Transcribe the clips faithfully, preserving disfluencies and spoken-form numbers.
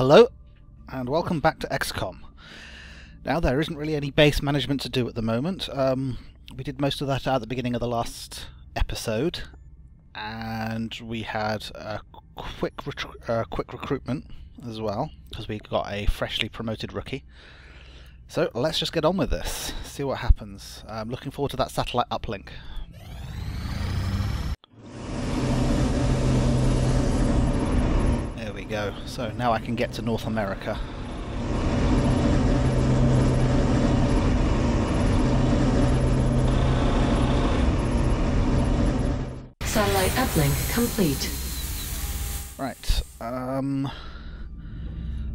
Hello, and welcome back to X COM. Now, there isn't really any base management to do at the moment. Um, we did most of that at the beginning of the last episode, and we had a quick, uh, quick recruitment as well, because we got a freshly promoted rookie. So, let's just get on with this, see what happens. I'm looking forward to that satellite uplink. Go. So now I can get to North America. Satellite uplink complete. Right. Um,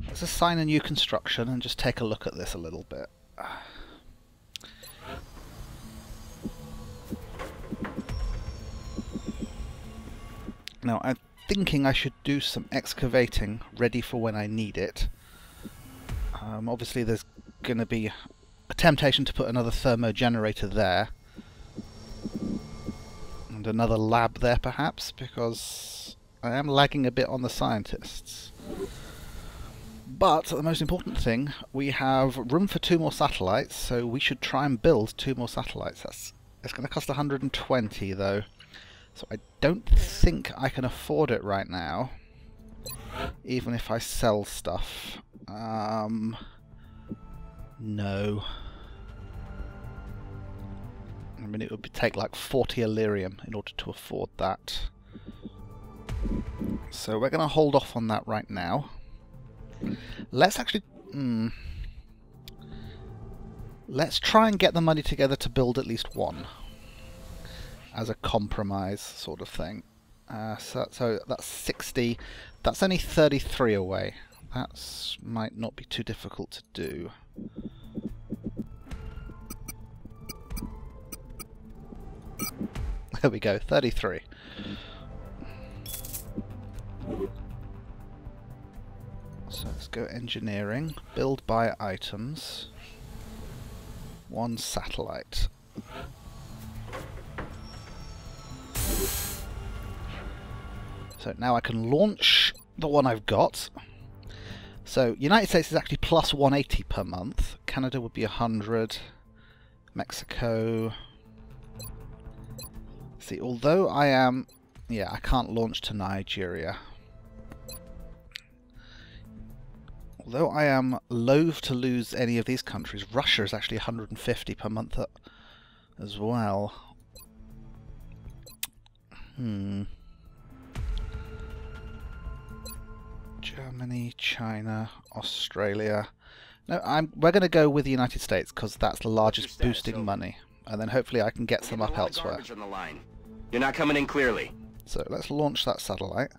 let's assign a new construction and just take a look at this a little bit. Now I've thinking I should do some excavating ready for when I need it. Um, obviously there's going to be a temptation to put another thermo generator there and another lab there perhaps, because I am lagging a bit on the scientists. But the most important thing, we have room for two more satellites, so we should try and build two more satellites. That's, that's going to cost one hundred twenty though. So I don't think I can afford it right now, even if I sell stuff. Um, no. I mean, it would take like forty Elerium in order to afford that. So we're going to hold off on that right now. Let's actually... Mm, let's try and get the money together to build at least one, as a compromise sort of thing. Uh, so, so that's sixty. That's only thirty-three away. That might not be too difficult to do. There we go, thirty-three. So let's go engineering. Build by items. One satellite. So now I can launch the one I've got. So United States is actually plus one eighty per month. Canada would be one hundred. Mexico. See, although I am... Yeah, I can't launch to Nigeria. Although I am loath to lose any of these countries, Russia is actually one hundred fifty per month as well. Hmm... Germany, China, Australia. No, I'm, we're going to go with the United States because that's the largest boosting money. And then hopefully I can get some up elsewhere. You're not coming in clearly. So let's launch that satellite.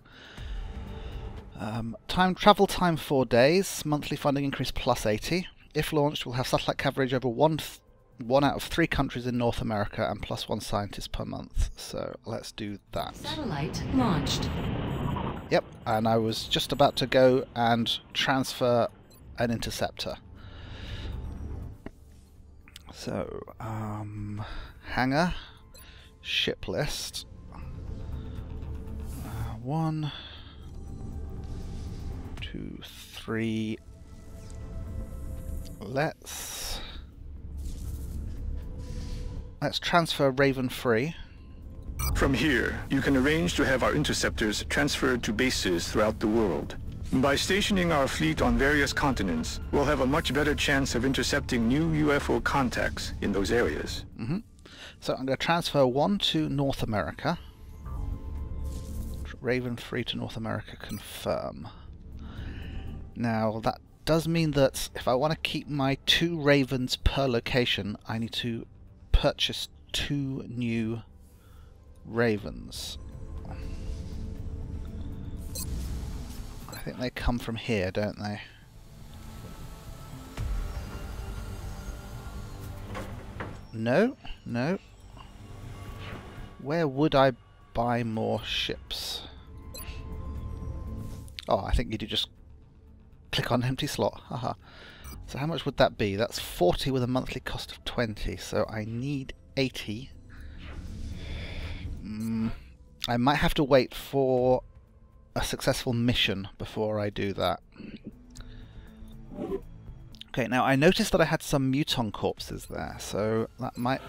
Um, time travel time four days. Monthly funding increase plus eighty. If launched, we'll have satellite coverage over one, th one out of three countries in North America and plus one scientist per month. So let's do that. Satellite launched. Yep, and I was just about to go and transfer an interceptor. So, um, hangar, ship list, uh, one, two, three, let's, let's transfer Raven free. From here, you can arrange to have our interceptors transferred to bases throughout the world. By stationing our fleet on various continents, we'll have a much better chance of intercepting new U F O contacts in those areas. Mm-hmm. So I'm going to transfer one to North America. Raven free to North America, confirm. Now, that does mean that if I want to keep my two Ravens per location, I need to purchase two new Ravens. I think they come from here, don't they? No, no. Where would I buy more ships? Oh, I think you do just click on empty slot. Haha. So how much would that be? That's forty with a monthly cost of twenty, so I need eighty. I might have to wait for a successful mission before I do that. Okay, now I noticed that I had some Muton corpses there, so that might...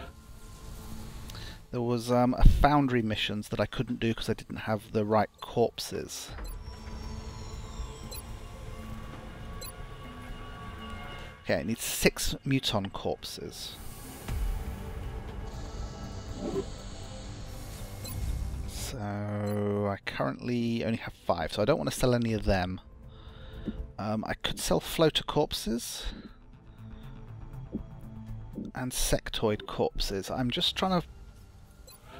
There was um, a foundry missions that I couldn't do because I didn't have the right corpses. Okay, I need six Muton corpses. So I currently only have five, so I don't want to sell any of them. Um, I could sell floater corpses and sectoid corpses. I'm just trying to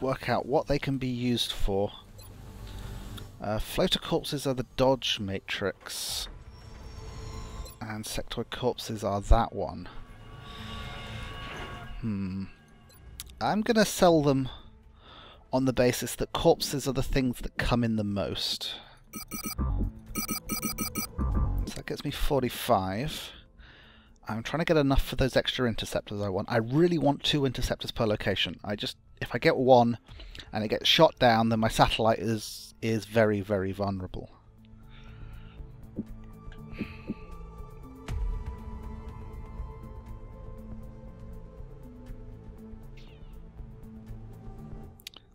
work out what they can be used for. Uh, floater corpses are the dodge matrix, and sectoid corpses are that one. Hmm. I'm going to sell them on the basis that corpses are the things that come in the most. So that gets me forty-five. I'm trying to get enough for those extra interceptors I want. I really want two interceptors per location. I just, if I get one and it gets shot down, then my satellite is is very, very vulnerable.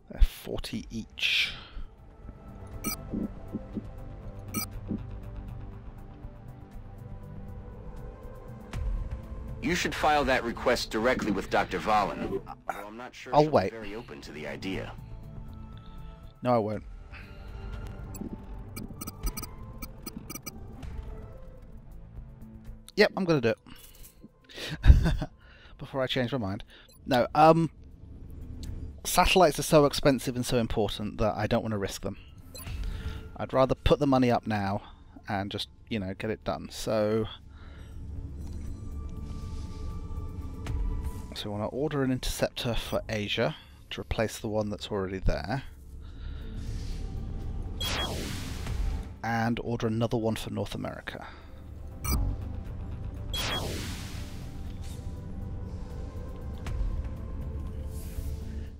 They're forty each. You should file that request directly with Doctor Vollen. Well, I'm not sure I'll wait. Very open to the idea. No, I won't. Yep, I'm gonna do it. Before I change my mind. No, um... satellites are so expensive and so important that I don't want to risk them. I'd rather put the money up now and just, you know, get it done. So... So we want to order an interceptor for Asia to replace the one that's already there. And order another one for North America.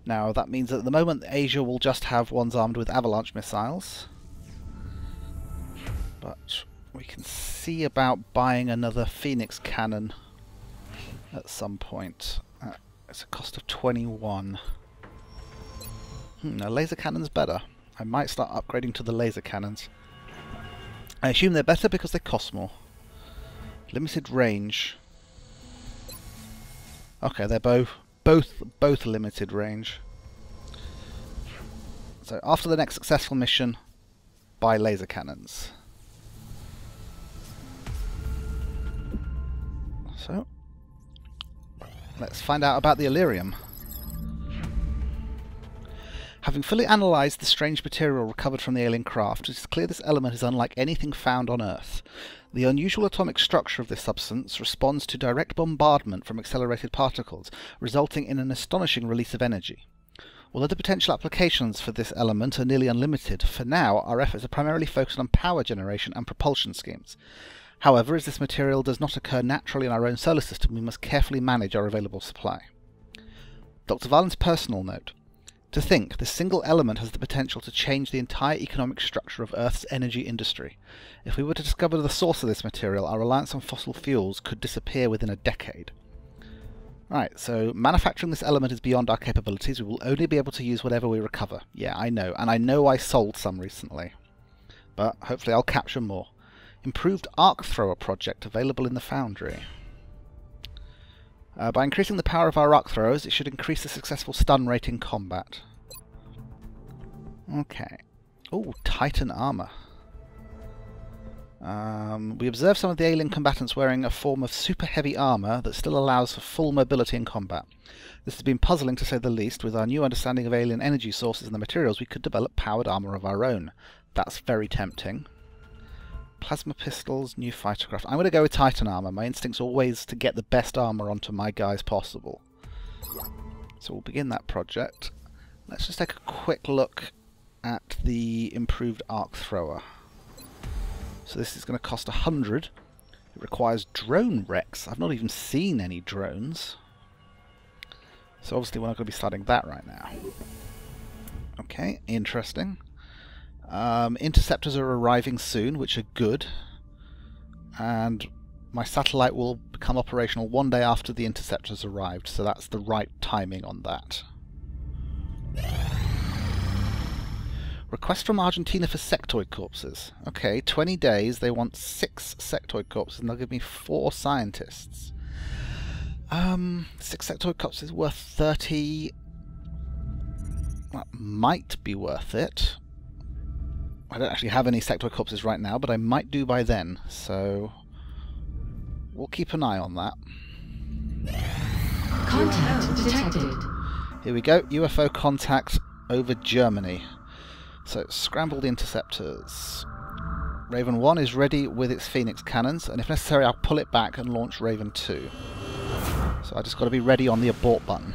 Now that means that at the moment Asia will just have ones armed with avalanche missiles. But we can see about buying another Phoenix cannon at some point. Uh, it's a cost of twenty-one. Hmm, now laser cannon's better. I might start upgrading to the laser cannons. I assume they're better because they cost more. Limited range. Okay, they're both both both limited range. So after the next successful mission, buy laser cannons. So let's find out about the Elerium. Having fully analysed the strange material recovered from the alien craft, it is clear this element is unlike anything found on Earth. The unusual atomic structure of this substance responds to direct bombardment from accelerated particles, resulting in an astonishing release of energy. Although the potential applications for this element are nearly unlimited, for now our efforts are primarily focused on power generation and propulsion schemes. However, as this material does not occur naturally in our own solar system, we must carefully manage our available supply. Doctor Vollen's personal note. To think, this single element has the potential to change the entire economic structure of Earth's energy industry. If we were to discover the source of this material, our reliance on fossil fuels could disappear within a decade. Right, so manufacturing this element is beyond our capabilities. We will only be able to use whatever we recover. Yeah, I know, and I know I sold some recently. But hopefully I'll capture more. Improved Arc Thrower project available in the foundry. Uh, by increasing the power of our arc throwers, it should increase the successful stun rate in combat. Okay. Oh, Titan Armor. Um, we observe some of the alien combatants wearing a form of super heavy armour that still allows for full mobility in combat. This has been puzzling to say the least. With our new understanding of alien energy sources and the materials, we could develop powered armour of our own. That's very tempting. Plasma pistols, new fighter craft. I'm going to go with Titan Armor. My instinct's always to get the best armor onto my guys possible. So we'll begin that project. Let's just take a quick look at the improved arc thrower. So this is going to cost one hundred. It requires drone wrecks. I've not even seen any drones. So obviously we're not going to be starting that right now. Okay, interesting. Um, interceptors are arriving soon, which are good, and my satellite will become operational one day after the interceptors arrived, so that's the right timing on that. Request from Argentina for sectoid corpses. Okay, twenty days, they want six sectoid corpses, and they'll give me four scientists. Um, six sectoid corpses worth thirty. That might be worth it. I don't actually have any sectoid corpses right now, but I might do by then, so we'll keep an eye on that. Contact detected. Here we go, U F O contact over Germany. So, scramble the interceptors. Raven one is ready with its Phoenix cannons, and if necessary I'll pull it back and launch Raven two. So I just got to be ready on the abort button.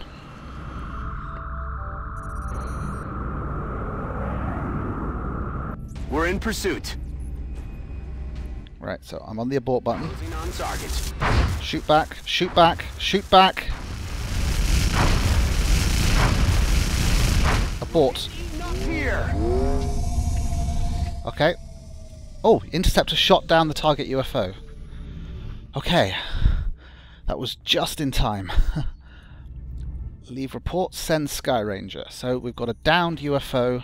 We're in pursuit. Right, so I'm on the abort button. Shoot back, shoot back, shoot back! Abort. Here. Okay. Oh, interceptor shot down the target U F O. Okay. That was just in time. Leave report, send Sky Ranger. So we've got a downed U F O.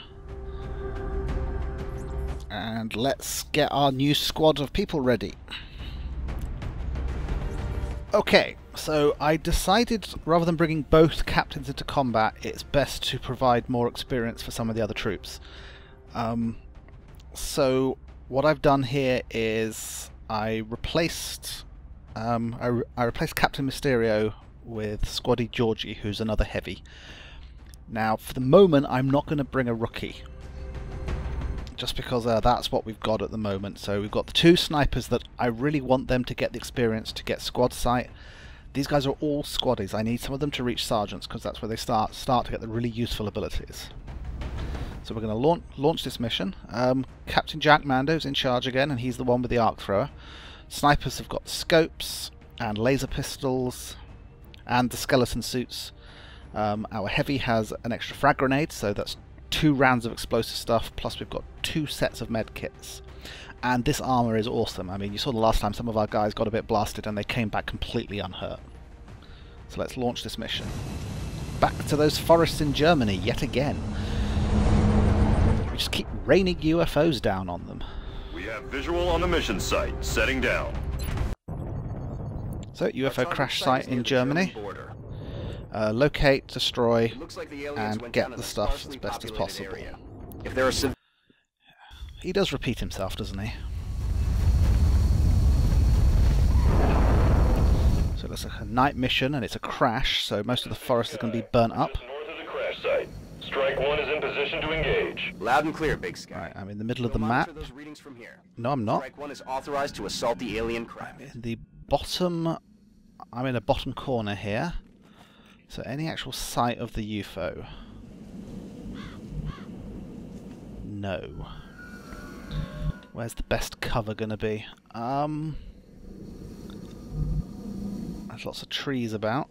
And let's get our new squad of people ready. Okay, so I decided rather than bringing both captains into combat, it's best to provide more experience for some of the other troops. Um, so what I've done here is I replaced um, I, re I replaced Captain Mysterio with Squaddy Georgie, who's another heavy. Now, for the moment, I'm not going to bring a rookie, just because uh, that's what we've got at the moment. So we've got the two snipers that I really want them to get the experience to get squad sight. These guys are all squaddies. I need some of them to reach sergeants because that's where they start start to get the really useful abilities. So we're going to launch, launch this mission. Um, Captain Jack Mando's in charge again, and he's the one with the Arc Thrower. Snipers have got scopes and laser pistols and the skeleton suits. Um, our heavy has an extra frag grenade, so that's two rounds of explosive stuff, plus we've got two sets of med kits. And this armour is awesome. I mean, you saw the last time some of our guys got a bit blasted and they came back completely unhurt. So let's launch this mission. Back to those forests in Germany yet again. We just keep raining U F Os down on them. We have visual on the mission site, setting down. So, U F O crash site in Germany. Uh, locate, destroy, like and get the stuff as best as possible. If there are civ he does repeat himself, doesn't he? So that's a night mission, and it's a crash, so most of the forest is going to be burnt up. North of the crash site. Strike one is in position to engage. Loud and clear, Big Sky. Right, I'm in the middle of the map. No, I'm not. Strike one is authorized to assault the alien craft. I'm in the bottom. I'm in a bottom corner here. So any actual sight of the U F O? No. Where's the best cover going to be? Um, there's lots of trees about.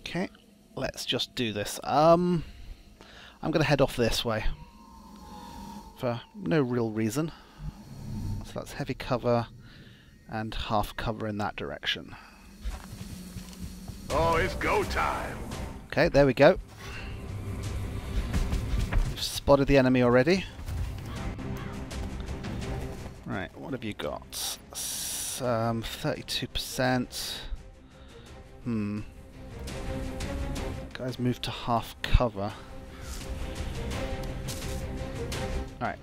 Okay, let's just do this. Um, I'm going to head off this way. For no real reason. So that's heavy cover and half cover in that direction. Oh, it's go time! Okay, there we go. We've spotted the enemy already. Right, what have you got? Um, thirty-two percent. Hmm. Guys, move to half cover. Alright.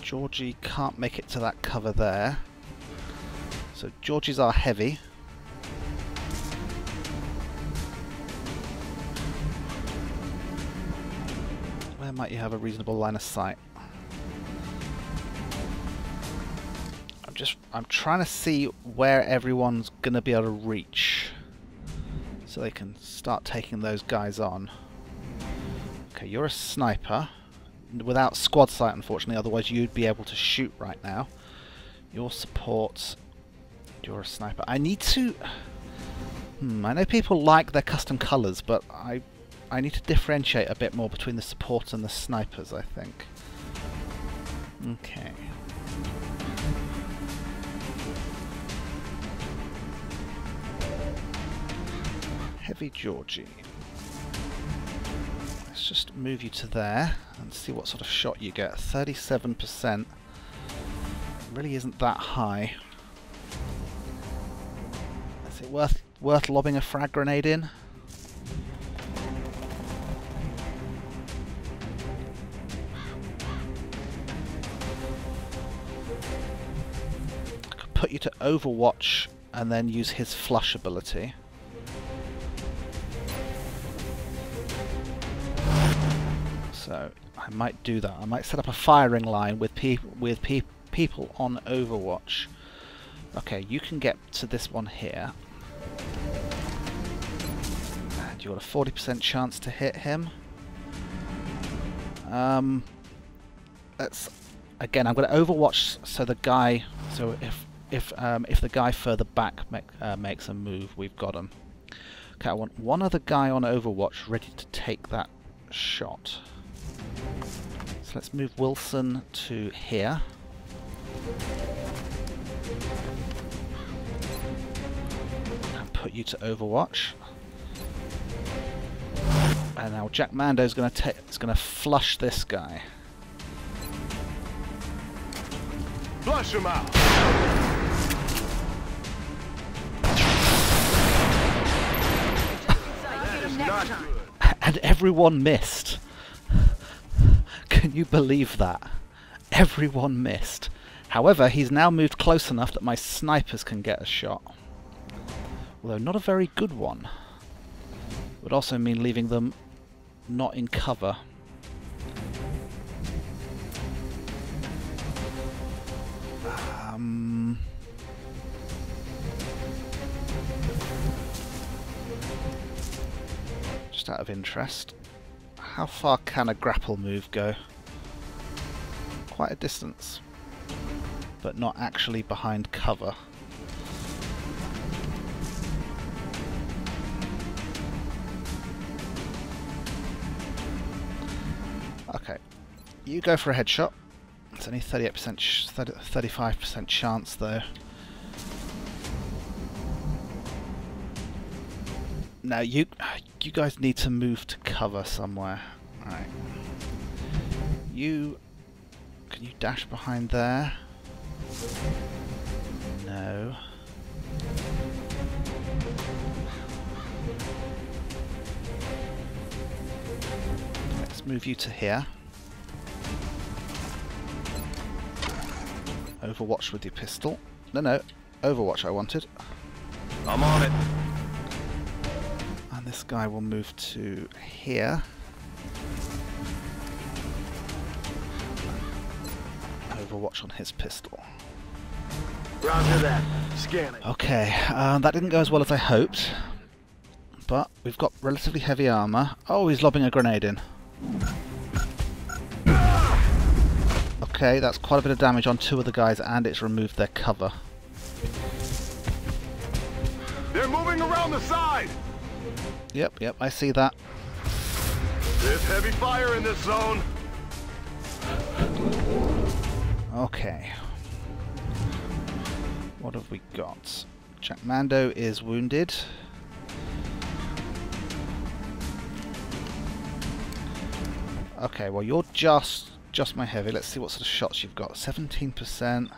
Georgie can't make it to that cover there. So Georgie's our heavy. Where might you have a reasonable line of sight? I'm just I'm trying to see where everyone's gonna be able to reach, so they can start taking those guys on. Okay, you're a sniper. Without squad sight, unfortunately, otherwise you'd be able to shoot right now. Your support You're a sniper. I need to... Hmm, I know people like their custom colours, but I I need to differentiate a bit more between the support and the snipers, I think. Okay. Heavy Georgie. Let's just move you to there and see what sort of shot you get. thirty-seven percent really isn't that high. Is it worth worth lobbing a frag grenade in? I could put you to Overwatch and then use his flush ability. So I might do that. I might set up a firing line with pe with pe people on Overwatch. Okay, you can get to this one here. And you got a forty percent chance to hit him. Um, that's again. I'm going to Overwatch so the guy. So if if um, if the guy further back make, uh, makes a move, we've got him. Okay, I want one other guy on Overwatch ready to take that shot. So let's move Wilson to here. And put you to Overwatch. And now Jack Mando's gonna take it's gonna flush this guy. Flush him out. That is not good. And everyone missed. Can you believe that? Everyone missed. However, he's now moved close enough that my snipers can get a shot. Although not a very good one. Would also mean leaving them not in cover. Um... Just out of interest. How far can a grapple move go? Quite a distance, but not actually behind cover. Okay, you go for a headshot. It's only thirty-eight percent, thirty-five percent chance though. Now you, you guys need to move to cover somewhere. All right. You, can you dash behind there? No. Let's move you to here. Overwatch with your pistol. No, no, Overwatch I wanted. I'm on it. This guy will move to here. Overwatch on his pistol. Roger that. Scan it. Okay, um, that didn't go as well as I hoped, but we've got relatively heavy armor. Oh, he's lobbing a grenade in. Okay, that's quite a bit of damage on two of the guys, and it's removed their cover. They're moving around the side. Yep, yep, I see that. There's heavy fire in this zone. Okay. What have we got? Jack Mando is wounded. Okay, well you're just just my heavy. Let's see what sort of shots you've got. seventeen percent.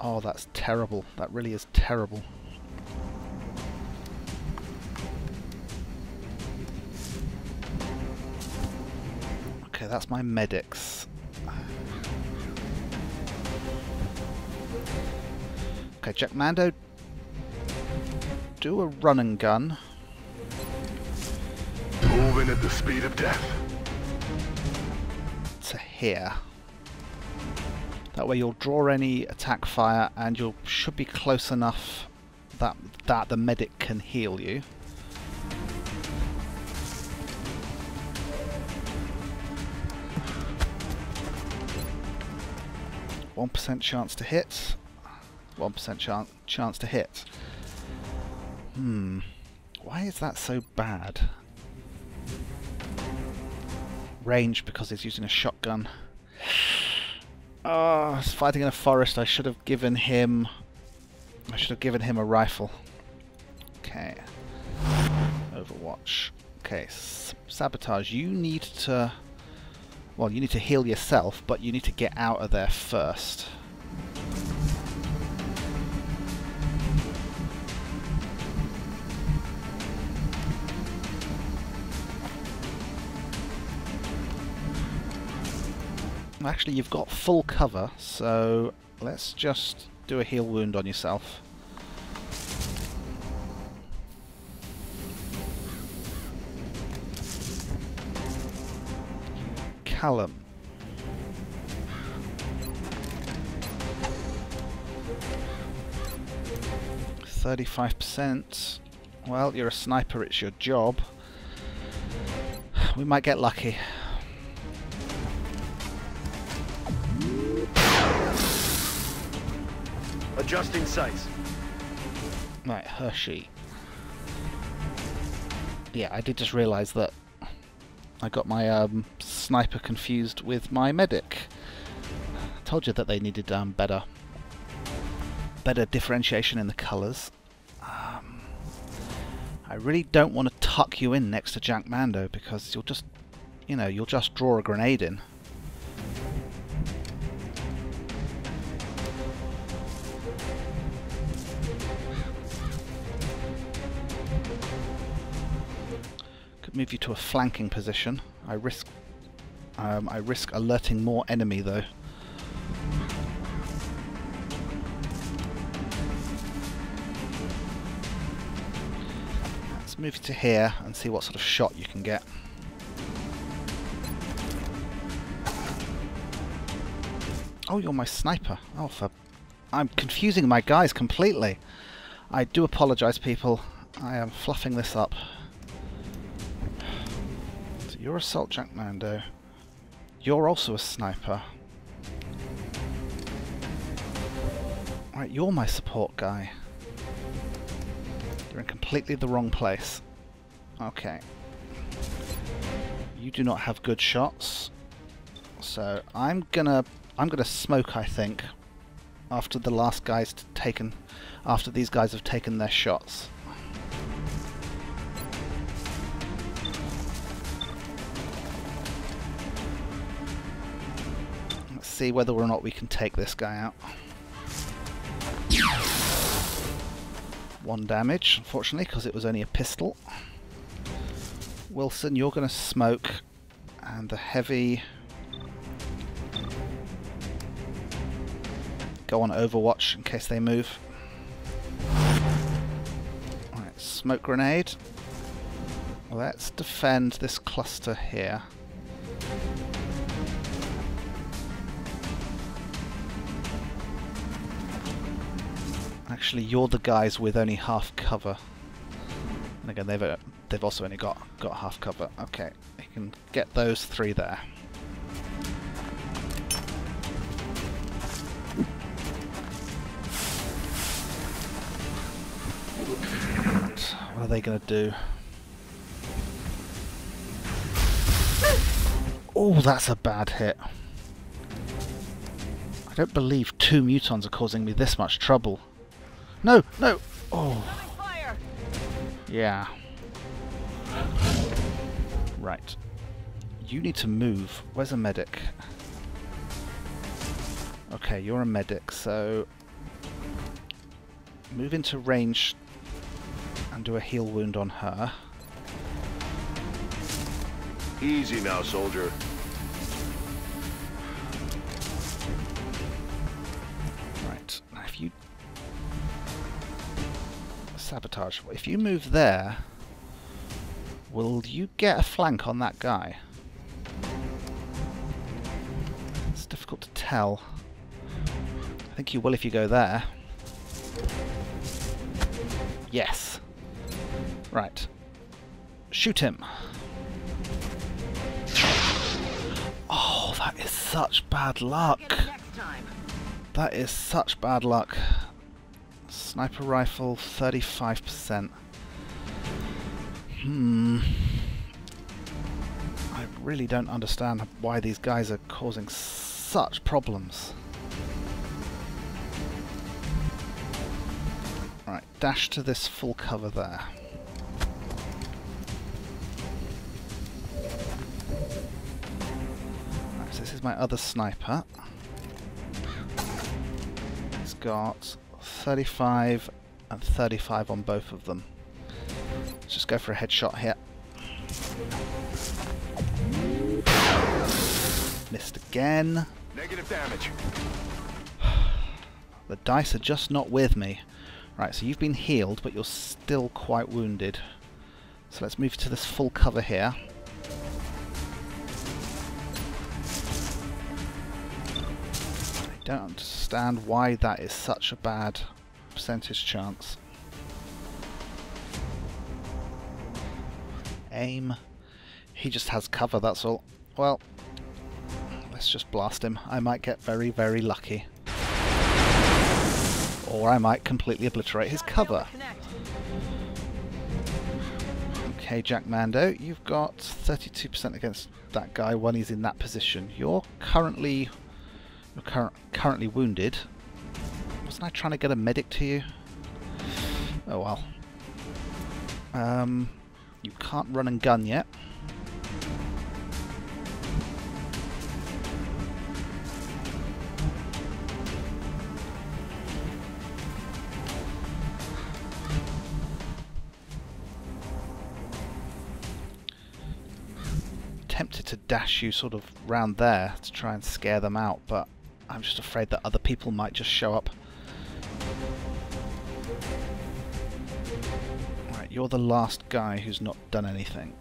Oh, that's terrible. That really is terrible. Okay, that's my medics. Okay, Jack Mando, do a run and gun. Moving at the speed of death. To here. That way you'll draw any attack fire and you should be close enough that, that the medic can heal you. one percent chance to hit. one percent chance, chance to hit. Hmm. Why is that so bad? Range, because he's using a shotgun. Oh, he's fighting in a forest. I should have given him... I should have given him a rifle. Okay. Overwatch. Okay, S sabotage. You need to... Well, you need to heal yourself, but you need to get out of there first. Actually, you've got full cover, so let's just do a heal wound on yourself. Callum. thirty-five percent. Well, you're a sniper, it's your job. We might get lucky. Adjusting sights. Right, Hershey. Yeah, I did just realise that I got my um, sniper confused with my medic. I told you that they needed um, better, better differentiation in the colours. Um, I really don't want to tuck you in next to Jack Mando because you'll just, you know, you'll just draw a grenade in. Move you to a flanking position. I risk um, I risk alerting more enemy though. Let's move you to here and see what sort of shot you can get. Oh, you're my sniper. Oh, for... I'm confusing my guys completely. I do apologise, people. I am fluffing this up. You're Assault Jack Mando. You're also a sniper. Right, you're my support guy. You're in completely the wrong place. Okay. You do not have good shots. So I'm gonna I'm gonna smoke, I think, after the last guys taken after these guys have taken their shots. See whether or not we can take this guy out. One damage, unfortunately, because it was only a pistol. Wilson, you're going to smoke, and the heavy... Go on Overwatch in case they move. Alright, smoke grenade. Let's defend this cluster here. Actually, you're the guys with only half cover, and again, they've uh, they've also only got got half cover. Okay, you can get those three there. And what are they going to do? Oh, that's a bad hit. I don't believe two Mutons are causing me this much trouble. No, no! Oh. Fire. Yeah. Right. You need to move. Where's a medic? Okay, you're a medic, so... Move into range and do a heal wound on her. Easy now, soldier. Right. Now, if you... Sabotage. If you move there, will you get a flank on that guy? It's difficult to tell. I think you will if you go there. Yes. Right. Shoot him. Oh, that is such bad luck. That is such bad luck. Sniper rifle, thirty-five percent. Hmm. I really don't understand why these guys are causing such problems. Right, dash to this full cover there. Right, so this is my other sniper. It's got thirty-five and thirty-five on both of them. Let's just go for a headshot here. Missed again. Negative damage. The dice are just not with me. Right, so you've been healed, but you're still quite wounded. So let's move to this full cover here. I don't understand why that is such a bad percentage chance. Aim. He just has cover, that's all. Well, let's just blast him. I might get very, very lucky. Or I might completely obliterate his cover. Okay, Jack Mando, you've got thirty-two percent against that guy when he's in that position. You're currently you're cur currently wounded. Wasn't I trying to get a medic to you? Oh well. Um, you can't run and gun yet. Tempted to dash you sort of round there to try and scare them out, but I'm just afraid that other people might just show up. Right, you're the last guy who's not done anything.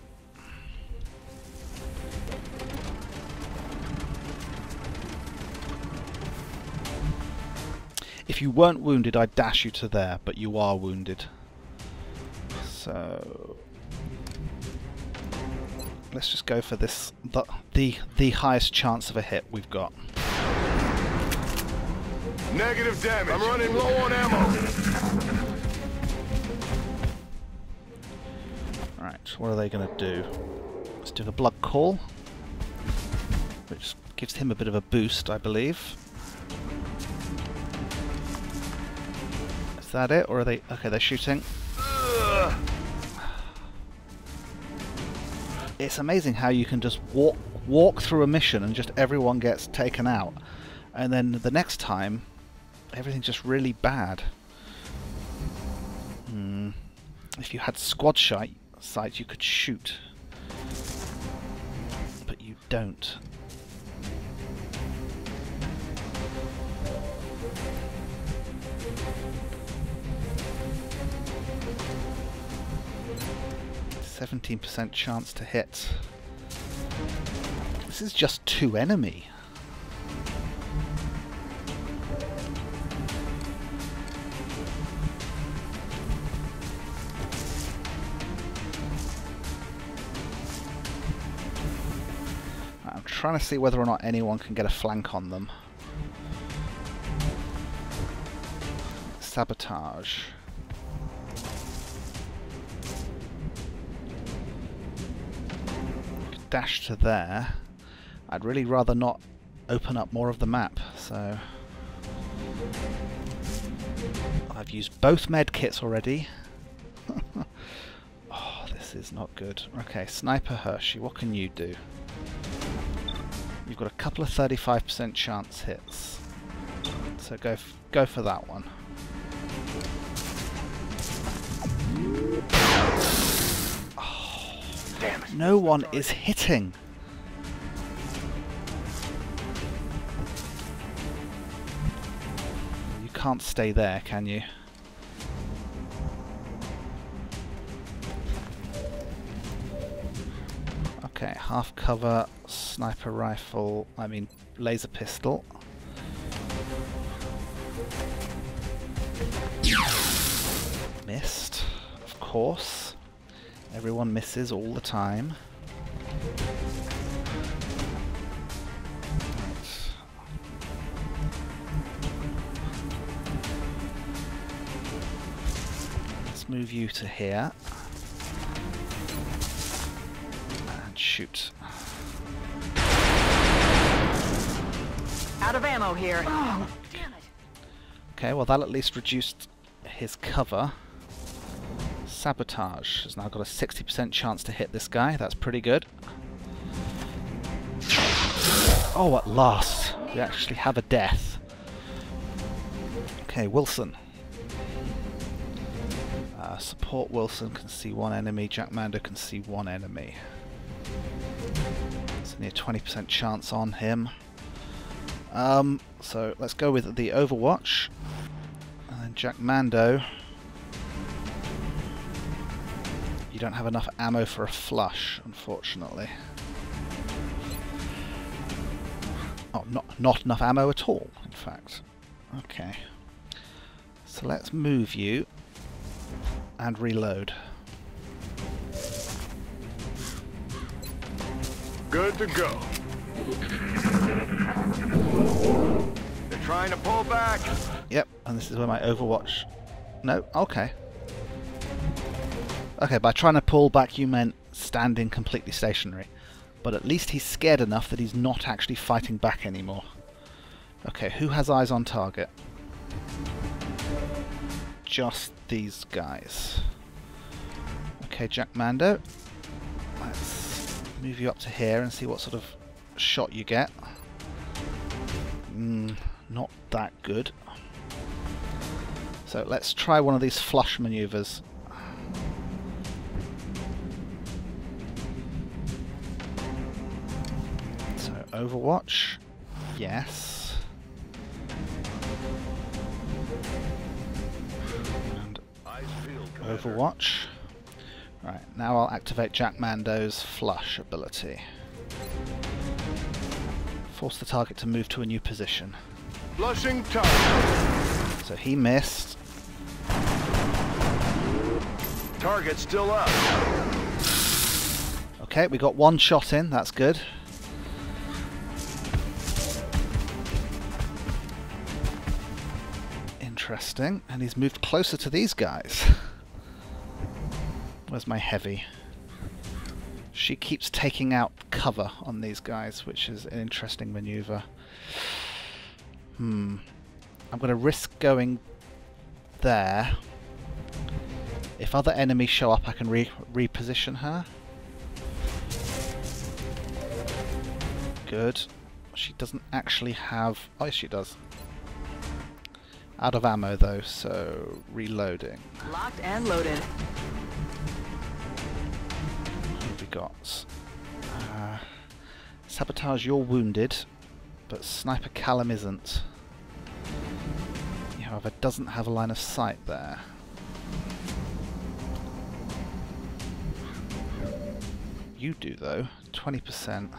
If you weren't wounded, I'd dash you to there, but you are wounded. So let's just go for this, the, the the highest chance of a hit we've got. Negative damage. I'm running low on ammo. Right, what are they going to do? Let's do the blood call, which gives him a bit of a boost, I believe. Is that it, or are they? Okay, they're shooting. Ugh. It's amazing how you can just walk walk through a mission and just everyone gets taken out, and then the next time everything's just really bad. Hmm. If you had squad sight, sight, you could shoot, but you don't. seventeen percent chance to hit. This is just two enemy. I'm trying to see whether or not anyone can get a flank on them. Sabotage. Dash to there. I'd really rather not open up more of the map, so I've used both med kits already. Oh, this is not good. Okay, Sniper Hershey, what can you do? You've got a couple of thirty-five percent chance hits, so go f go for that one. No one is hitting. You can't stay there, can you? Okay, half cover, sniper rifle, I mean laser pistol. Missed, of course. Everyone misses all the time. Right. let's move you to here. And shoot. Out of ammo here. Oh, damn it. Okay, well that at least reduced his cover. Sabotage has now got a sixty percent chance to hit this guy. That's pretty good. Oh, at last. We actually have a death. Okay, Wilson. Uh, support Wilson can see one enemy. Jack Mando can see one enemy. It's only a twenty percent chance on him. Um, so let's go with the Overwatch. And then Jack Mando. You don't have enough ammo for a flush, unfortunately. Oh, not, not enough ammo at all, in fact. Okay. So let's move you and reload. Good to go. They're trying to pull back. Yep, and this is where my Overwatch... No, okay. Okay, by trying to pull back you meant standing completely stationary. But at least he's scared enough that he's not actually fighting back anymore. Okay, who has eyes on target? Just these guys. Okay, Jack Mando. Let's move you up to here and see what sort of shot you get. Mm, not that good. So let's try one of these flush maneuvers. Overwatch, yes. And Overwatch. Right, now I'll activate Jack Mando's flush ability. Force the target to move to a new position. Flushing target. So he missed. Target still up. Okay, we got one shot in, that's good. Interesting, and he's moved closer to these guys. Where's my heavy? She keeps taking out cover on these guys, which is an interesting maneuver. Hmm. I'm going to risk going there. If other enemies show up, I can re reposition her. Good. She doesn't actually have... Oh, yes, she does. Out of ammo though, so reloading. Locked and loaded. What have we got? Uh, sabotage, you're wounded, but Sniper Callum isn't. He, however, doesn't have a line of sight there. You do though, twenty percent.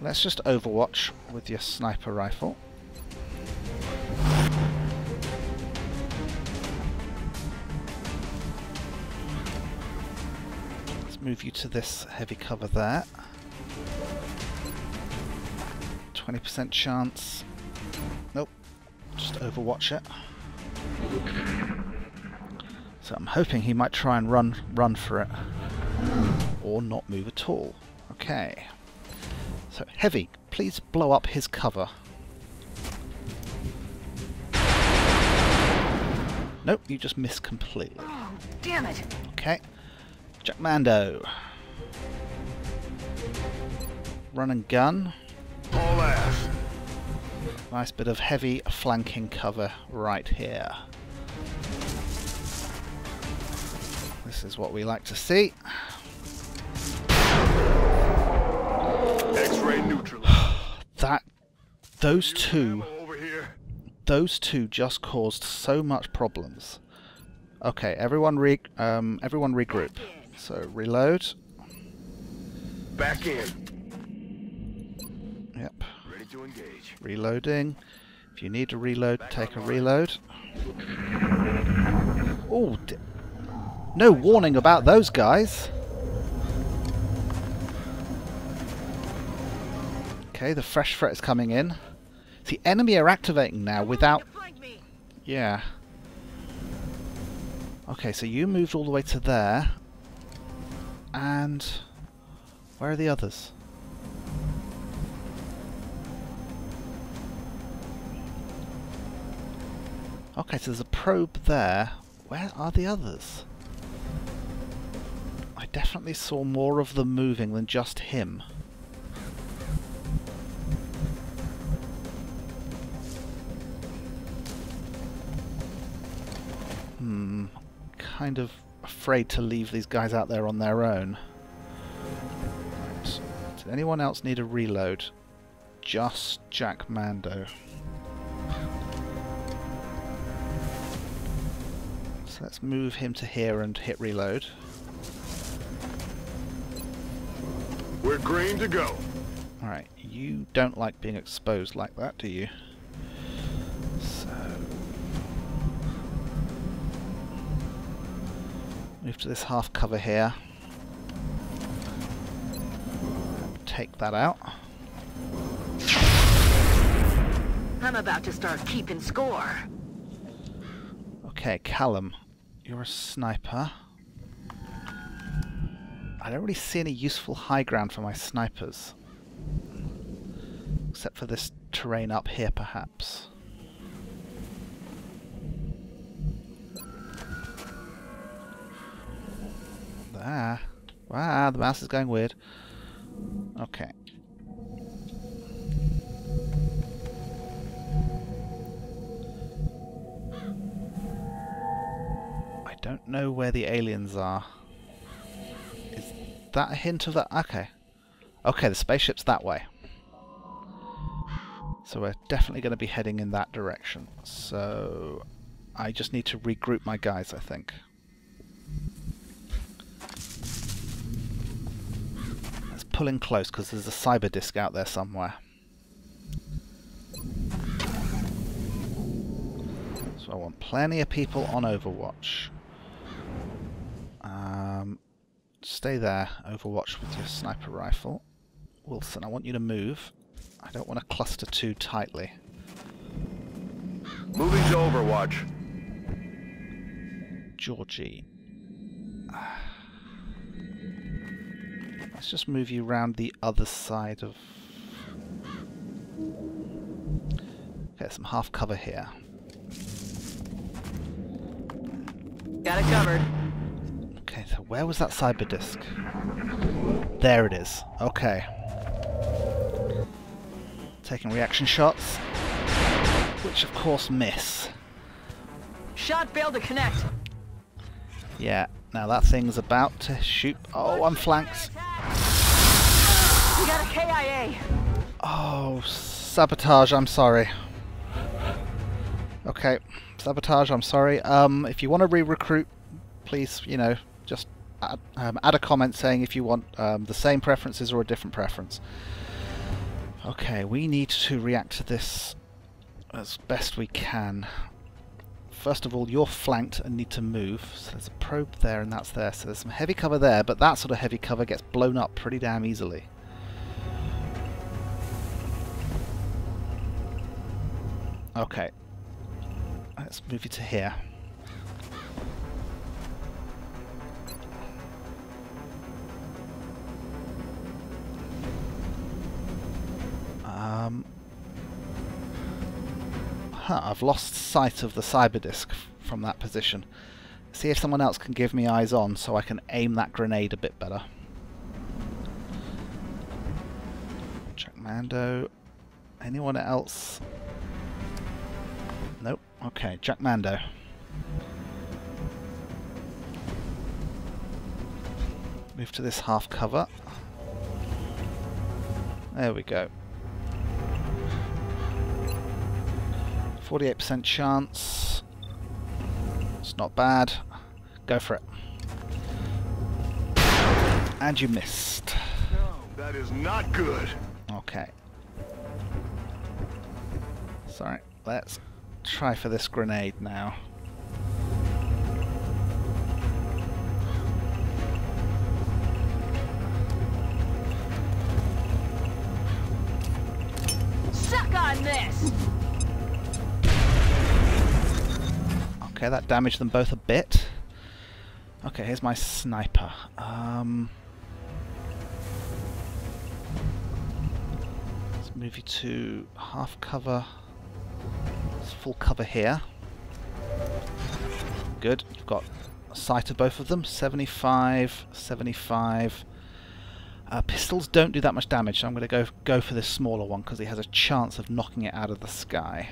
Let's just Overwatch with your sniper rifle. Let's move you to this heavy cover there. twenty percent chance. Nope. Just Overwatch it. So I'm hoping he might try and run, run for it. Or not move at all. Okay. So, Heavy, please blow up his cover. Nope, you just missed completely. Oh, damn it! Okay. Jack Mando. Run and gun. All out. Nice bit of heavy flanking cover right here. This is what we like to see. That those two those two just caused so much problems. Okay, everyone re um everyone regroup. So reload. Back in. Yep. Ready to engage. Reloading. If you need to reload, Back take a line. reload. Oh, no warning about those guys. Okay, the fresh threat is coming in. The enemy are activating now without... Yeah. Okay, so you moved all the way to there. And... where are the others? Okay, so there's a probe there. Where are the others? I definitely saw more of them moving than just him. Hmm. Kind of afraid to leave these guys out there on their own. Right. Did anyone else need a reload? Just Jack Mando. So let's move him to here and hit reload. We're green to go. Alright, you don't like being exposed like that, do you? So... move to this half cover here. Take that out. I'm about to start keeping score. Okay, Callum. You're a sniper. I don't really see any useful high ground for my snipers. Except for this terrain up here, perhaps. There. Wow, the mouse is going weird. Okay. I don't know where the aliens are. That a hint of that? Okay. Okay, the spaceship's that way. So we're definitely going to be heading in that direction. So I just need to regroup my guys, I think. Let's pull in close because there's a Cyberdisc out there somewhere. So I want plenty of people on Overwatch. Um... Stay there, Overwatch, with your sniper rifle. Wilson, I want you to move. I don't want to cluster too tightly. Moving to Overwatch. Georgie. Let's just move you round the other side of... Okay, some half cover here. Got it covered. Where was that Cyberdisc? There it is. Okay. Taking reaction shots, which of course miss. Shot failed to connect. Yeah. Now that thing's about to shoot. Oh, I'm flanked. We got a K I A. Oh, sabotage. I'm sorry. Okay, sabotage. I'm sorry. Um, if you want to re-recruit, please, you know, just. Add, um, add a comment saying if you want um, the same preferences or a different preference. Okay, we need to react to this as best we can. First of all, you're flanked and need to move. So there's a probe there and that's there. So there's some heavy cover there, but that sort of heavy cover gets blown up pretty damn easily. Okay. Let's move you to here. Um, huh, I've lost sight of the Cyberdisc from that position. See if someone else can give me eyes on so I can aim that grenade a bit better. Jack Mando. Anyone else? Nope. Okay, Jack Mando. Move to this half cover. There we go. forty-eight percent chance. It's not bad. Go for it. And you missed. No, that is not good. Okay. Sorry. Let's try for this grenade now. Okay, that damaged them both a bit. Okay, here's my sniper. Um, let's move you to half cover. It's full cover here. Good. You've got a sight of both of them. seventy-five, seventy-five. Uh, pistols don't do that much damage, so I'm going to go go for this smaller one because he has a chance of knocking it out of the sky.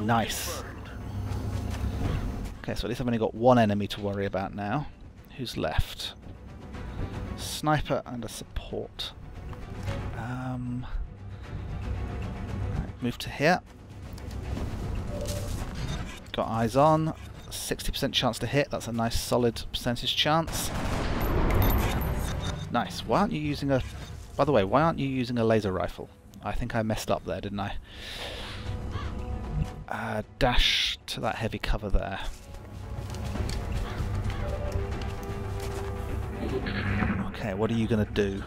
Nice. Okay, so at least I've only got one enemy to worry about now. Who's left? Sniper and a support. Um, right, move to here. Got eyes on. sixty percent chance to hit. That's a nice solid percentage chance. Nice. Why aren't you using a... By the way, why aren't you using a laser rifle? I think I messed up there, didn't I? Uh, dash to that heavy cover there. Okay, what are you going to do?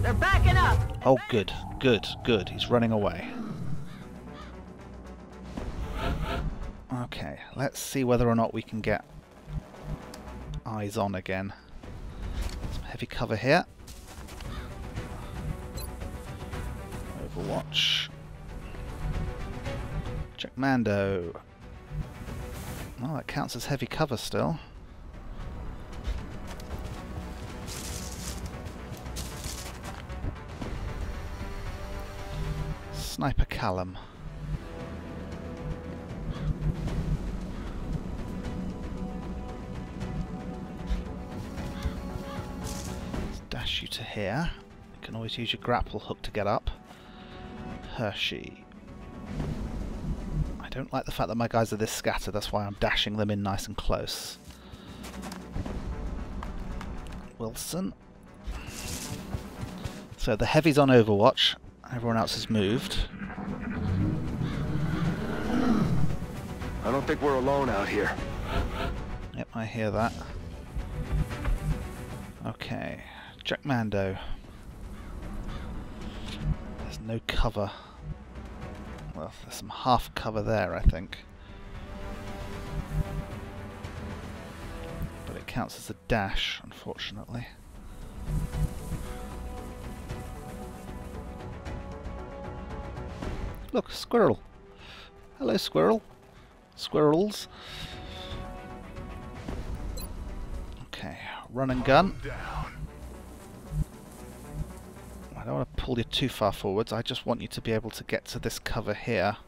They're backing up! Oh, good. Good. Good. He's running away. Okay, let's see whether or not we can get eyes on again. Some heavy cover here. Overwatch. Jack Mando. Well, that counts as heavy cover still. Sniper Callum. Dash you to here. You can always use your grapple hook to get up. Hershey. I don't like the fact that my guys are this scattered, that's why I'm dashing them in nice and close. Wilson. So the heavy's on Overwatch, everyone else has moved. I don't think we're alone out here. Yep, I hear that. Okay, Jack Mando. There's no cover. Well, there's some half cover there, I think. But it counts as a dash, unfortunately. Look, squirrel. Hello, squirrel. Squirrels. Run and gun. I don't want to pull you too far forwards. I just want you to be able to get to this cover here.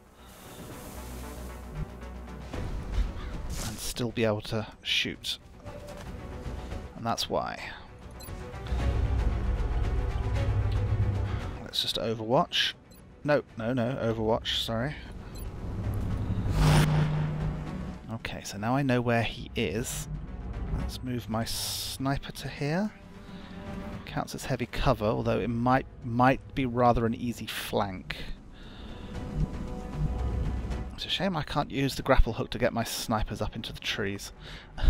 And still be able to shoot. And that's why. Let's just overwatch. No, no, no. Overwatch. Sorry. Okay, so now I know where he is. Let's move my sniper to here. Counts as heavy cover, although it might might be rather an easy flank. It's a shame I can't use the grapple hook to get my snipers up into the trees. I'm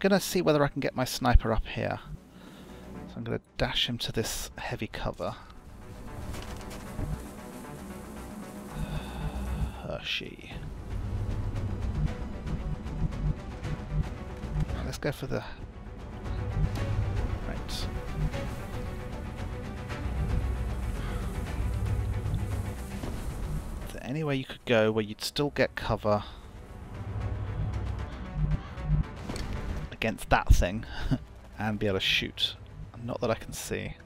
gonna see whether I can get my sniper up here. So I'm gonna dash him to this heavy cover. She. Let's go for the... Right. Is there any way you could go where you'd still get cover against that thing and be able to shoot? Not that I can see.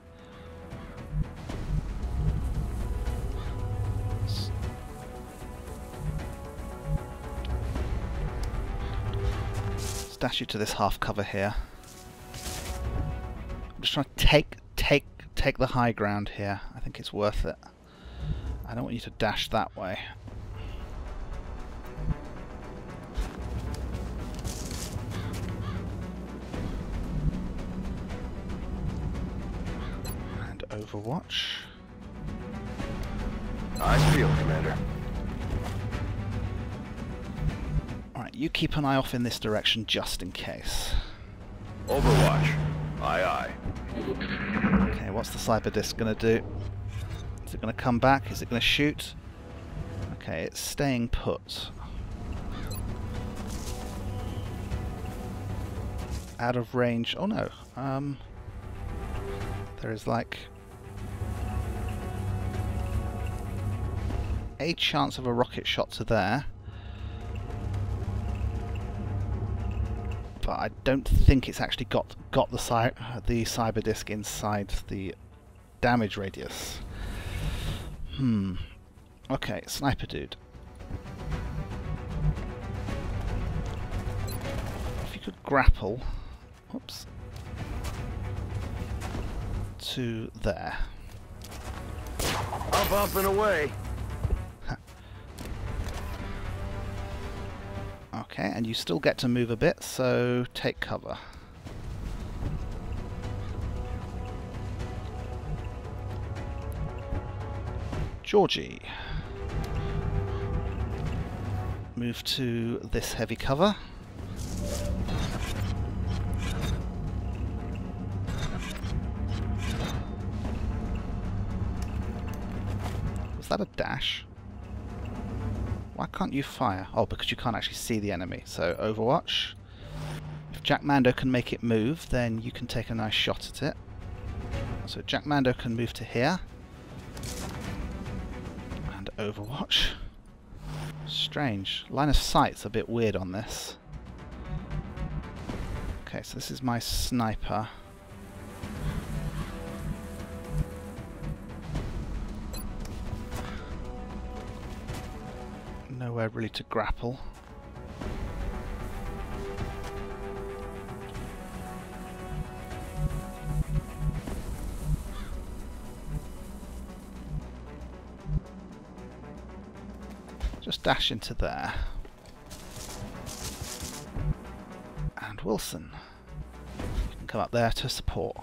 Dash you to this half cover here. I'm just trying to take, take, take the high ground here. I think it's worth it. I don't want you to dash that way. And overwatch. Nice field, Commander. You keep an eye off in this direction just in case. Overwatch. Aye, aye. Okay, what's the Cyberdisc going to do? Is it going to come back? Is it going to shoot? Okay, it's staying put. Out of range. Oh no. Um, there is like a chance of a rocket shot to there. But I don't think it's actually got got the cy the Cyberdisc inside the damage radius. Hmm. Okay, sniper dude. If you could grapple, oops, to there. Up, up and away. Okay, and you still get to move a bit, so take cover. Georgie. Move to this heavy cover. Was that a dash? Why can't you fire? Oh, because you can't actually see the enemy. So, Overwatch. If Jack Mando can make it move, then you can take a nice shot at it. So, Jack Mando can move to here. And Overwatch. Strange. Line of sight's a bit weird on this. Okay, so this is my sniper. Nowhere really to grapple. Just dash into there. And Wilson, you can come up there to support.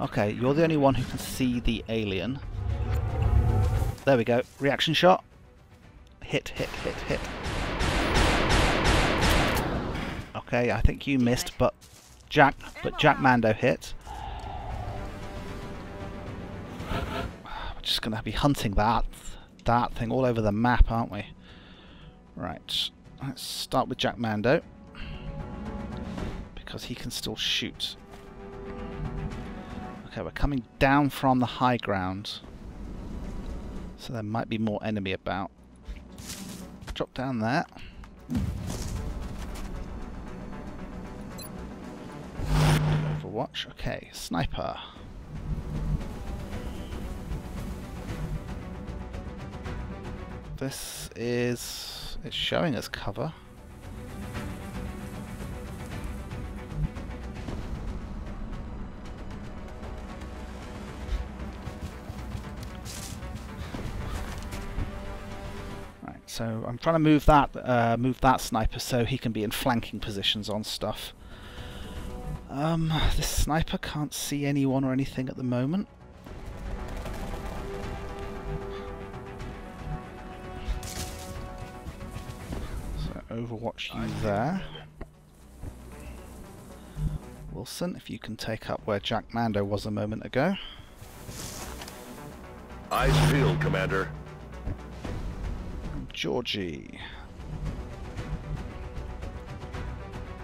Okay, you're the only one who can see the alien. There we go. Reaction shot. Hit, hit, hit, hit. Okay, I think you missed, but Jack, but Jack Mando hit. We're just going to be hunting that, that thing all over the map, aren't we? Right. Let's start with Jack Mando. Because he can still shoot. Okay, we're coming down from the high ground. So there might be more enemy about. Drop down there. Overwatch. Okay, sniper. This is... it's showing us cover. So I'm trying to move that, uh, move that sniper so he can be in flanking positions on stuff. Um, this sniper can't see anyone or anything at the moment. So Overwatch you there. Wilson, if you can take up where Jack Mando was a moment ago. Eyes peeled, Commander. Georgie.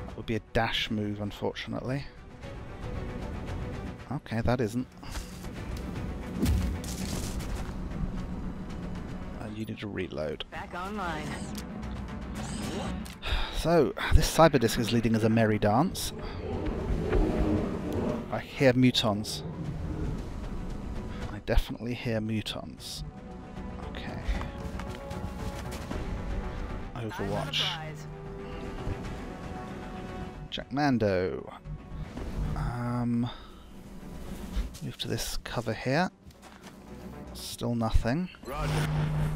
That would be a dash move, unfortunately. Okay, that isn't. Uh, you need to reload. Back online. So, this Cyberdisc is leading us a merry dance. I hear Mutons. I definitely hear Mutons. Overwatch. Jack Mando. Um, move to this cover here. Still nothing. Roger.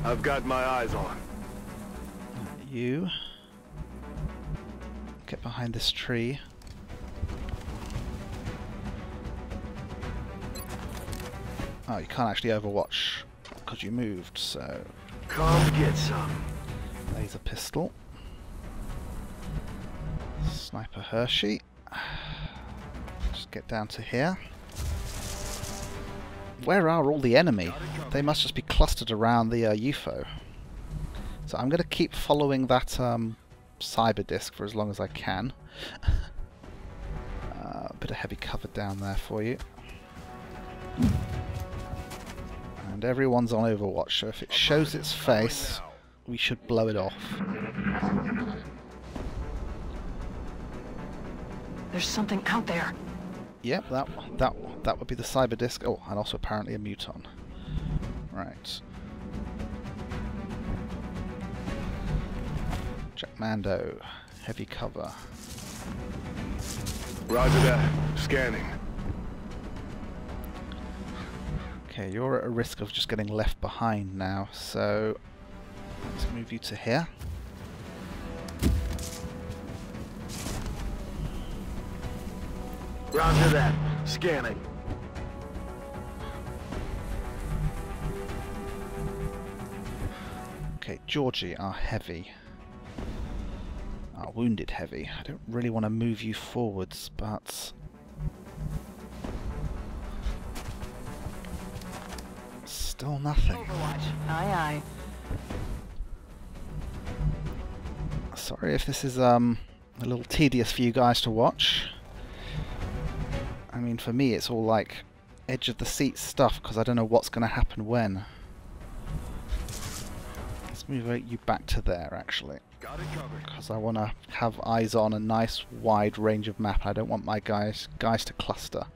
I've got my eyes on. You. Get behind this tree. Oh, you can't actually overwatch because you moved, so... come get some. Laser pistol. Sniper Hershey. Just get down to here. Where are all the enemy? They must just be clustered around the uh, U F O. So I'm going to keep following that um, Cyberdisc for as long as I can. uh, a bit of heavy cover down there for you. And everyone's on Overwatch, so if it shows its face, we should blow it off. There's something out there. Yep, that that that would be the Cyberdisc. Oh, and also apparently a Muton. Right. Jack Mando, heavy cover. Roger that. Scanning. Okay, you're at a risk of just getting left behind now, so let's move you to here. Roger that. Scanning. Okay, Georgie, our heavy. Our wounded heavy. I don't really want to move you forwards, but... still nothing. Overwatch. Aye, aye. Sorry if this is um, a little tedious for you guys to watch. I mean, for me it's all like edge of the seat stuff because I don't know what's going to happen when. Let's move you back to there actually, because I want to have eyes on a nice wide range of map. I don't want my guys guys to cluster.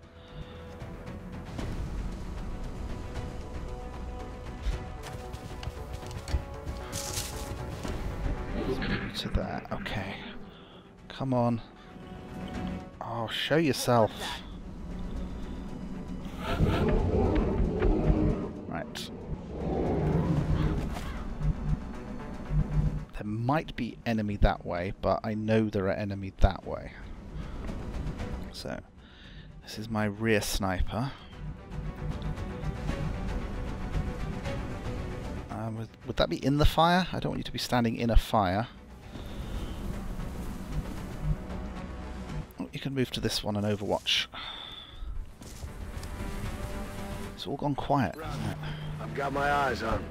Let's move to there. Okay, come on. Oh, show yourself. Right. There might be enemy that way, but I know there are enemy that way. So, this is my rear sniper. Um, would, would that be in the fire? I don't want you to be standing in a fire. Oh, you can move to this one and Overwatch. It's all gone quiet, isn't it? I've got my eyes on.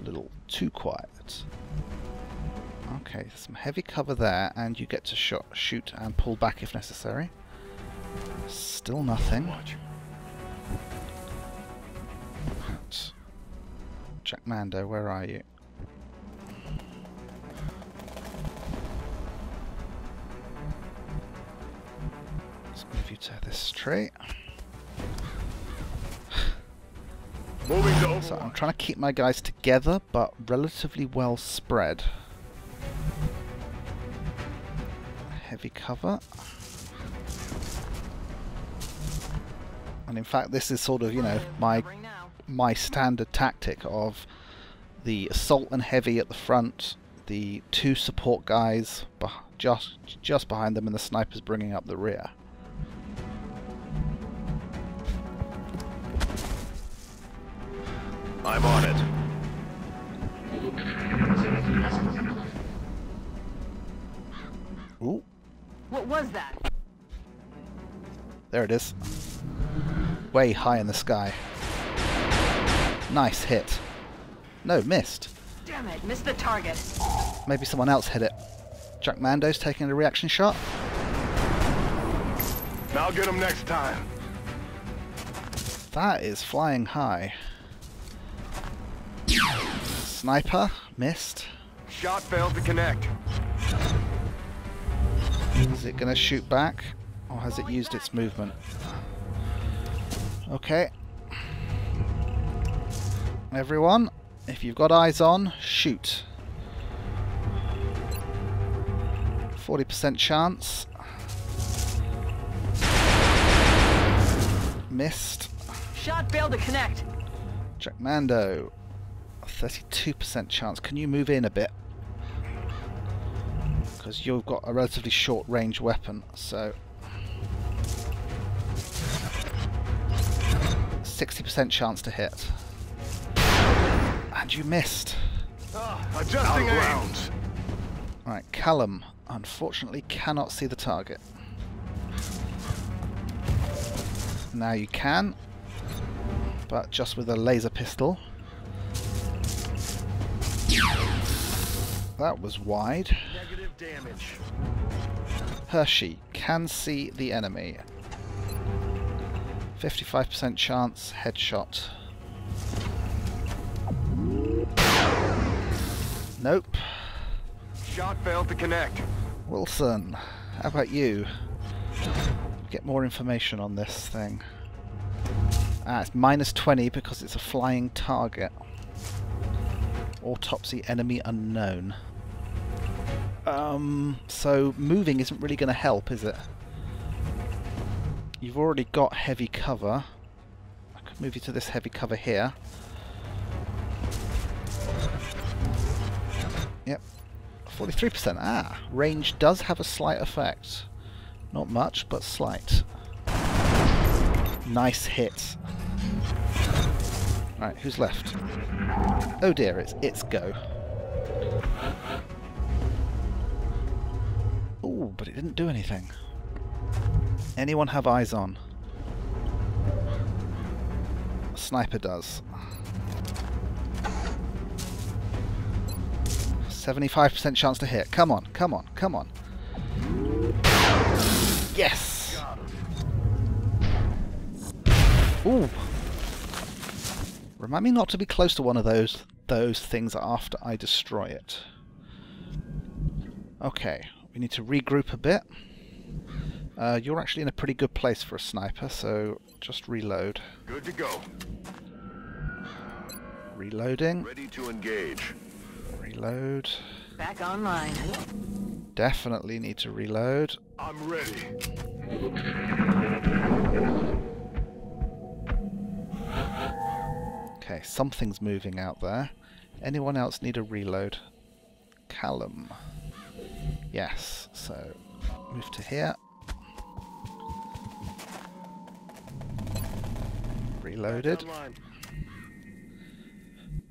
A little too quiet. Okay, some heavy cover there, and you get to shot, shoot and pull back if necessary. Still nothing. Right. Jack Mando, where are you? Let's move you to this tree. So I'm trying to keep my guys together, but relatively well spread. Heavy cover. And in fact, this is sort of, you know, my my standard tactic of the assault and heavy at the front, the two support guys beh just, just behind them, and the snipers bringing up the rear. I'm on it. Ooh. What was that? There it is. Way high in the sky. Nice hit. No, missed. Damn it, missed the target. Maybe someone else hit it. Jack Mando's taking a reaction shot. I'll get him next time. That is flying high. Sniper, missed. Shot failed to connect. Is it going to shoot back, or has it used its movement? Okay. Everyone, if you've got eyes on, shoot. forty percent chance. Missed. Shot failed to connect. Jack Mando. thirty-two percent chance. Can you move in a bit? Because you've got a relatively short range weapon, so... sixty percent chance to hit. And you missed. Uh, adjusting rounds. Right, Callum, Unfortunately, cannot see the target. Now you can, but just with a laser pistol. That was wide. Negative damage. Hershey can see the enemy. fifty-five percent chance, headshot. Nope. Shot failed to connect. Wilson, how about you? Get more information on this thing. Ah, it's minus twenty because it's a flying target. Autopsy enemy unknown. Um, so moving isn't really going to help, is it? You've already got heavy cover. I could move you to this heavy cover here. Yep. forty-three percent. Ah, range does have a slight effect. Not much, but slight. Nice hit. Right, who's left? Oh dear, it's it's go. Oh, but it didn't do anything. Anyone have eyes on? A sniper does. seventy-five percent chance to hit. Come on, come on, come on. Yes! Ooh! Remind me not to be close to one of those those things after I destroy it. Okay, we need to regroup a bit. Uh, you're actually in a pretty good place for a sniper, so just reload. Good to go. Reloading. Ready to engage. Reload. Back online. Definitely need to reload. I'm ready. Okay, something's moving out there. Anyone else need a reload? Callum. Yes, so move to here. Reloaded.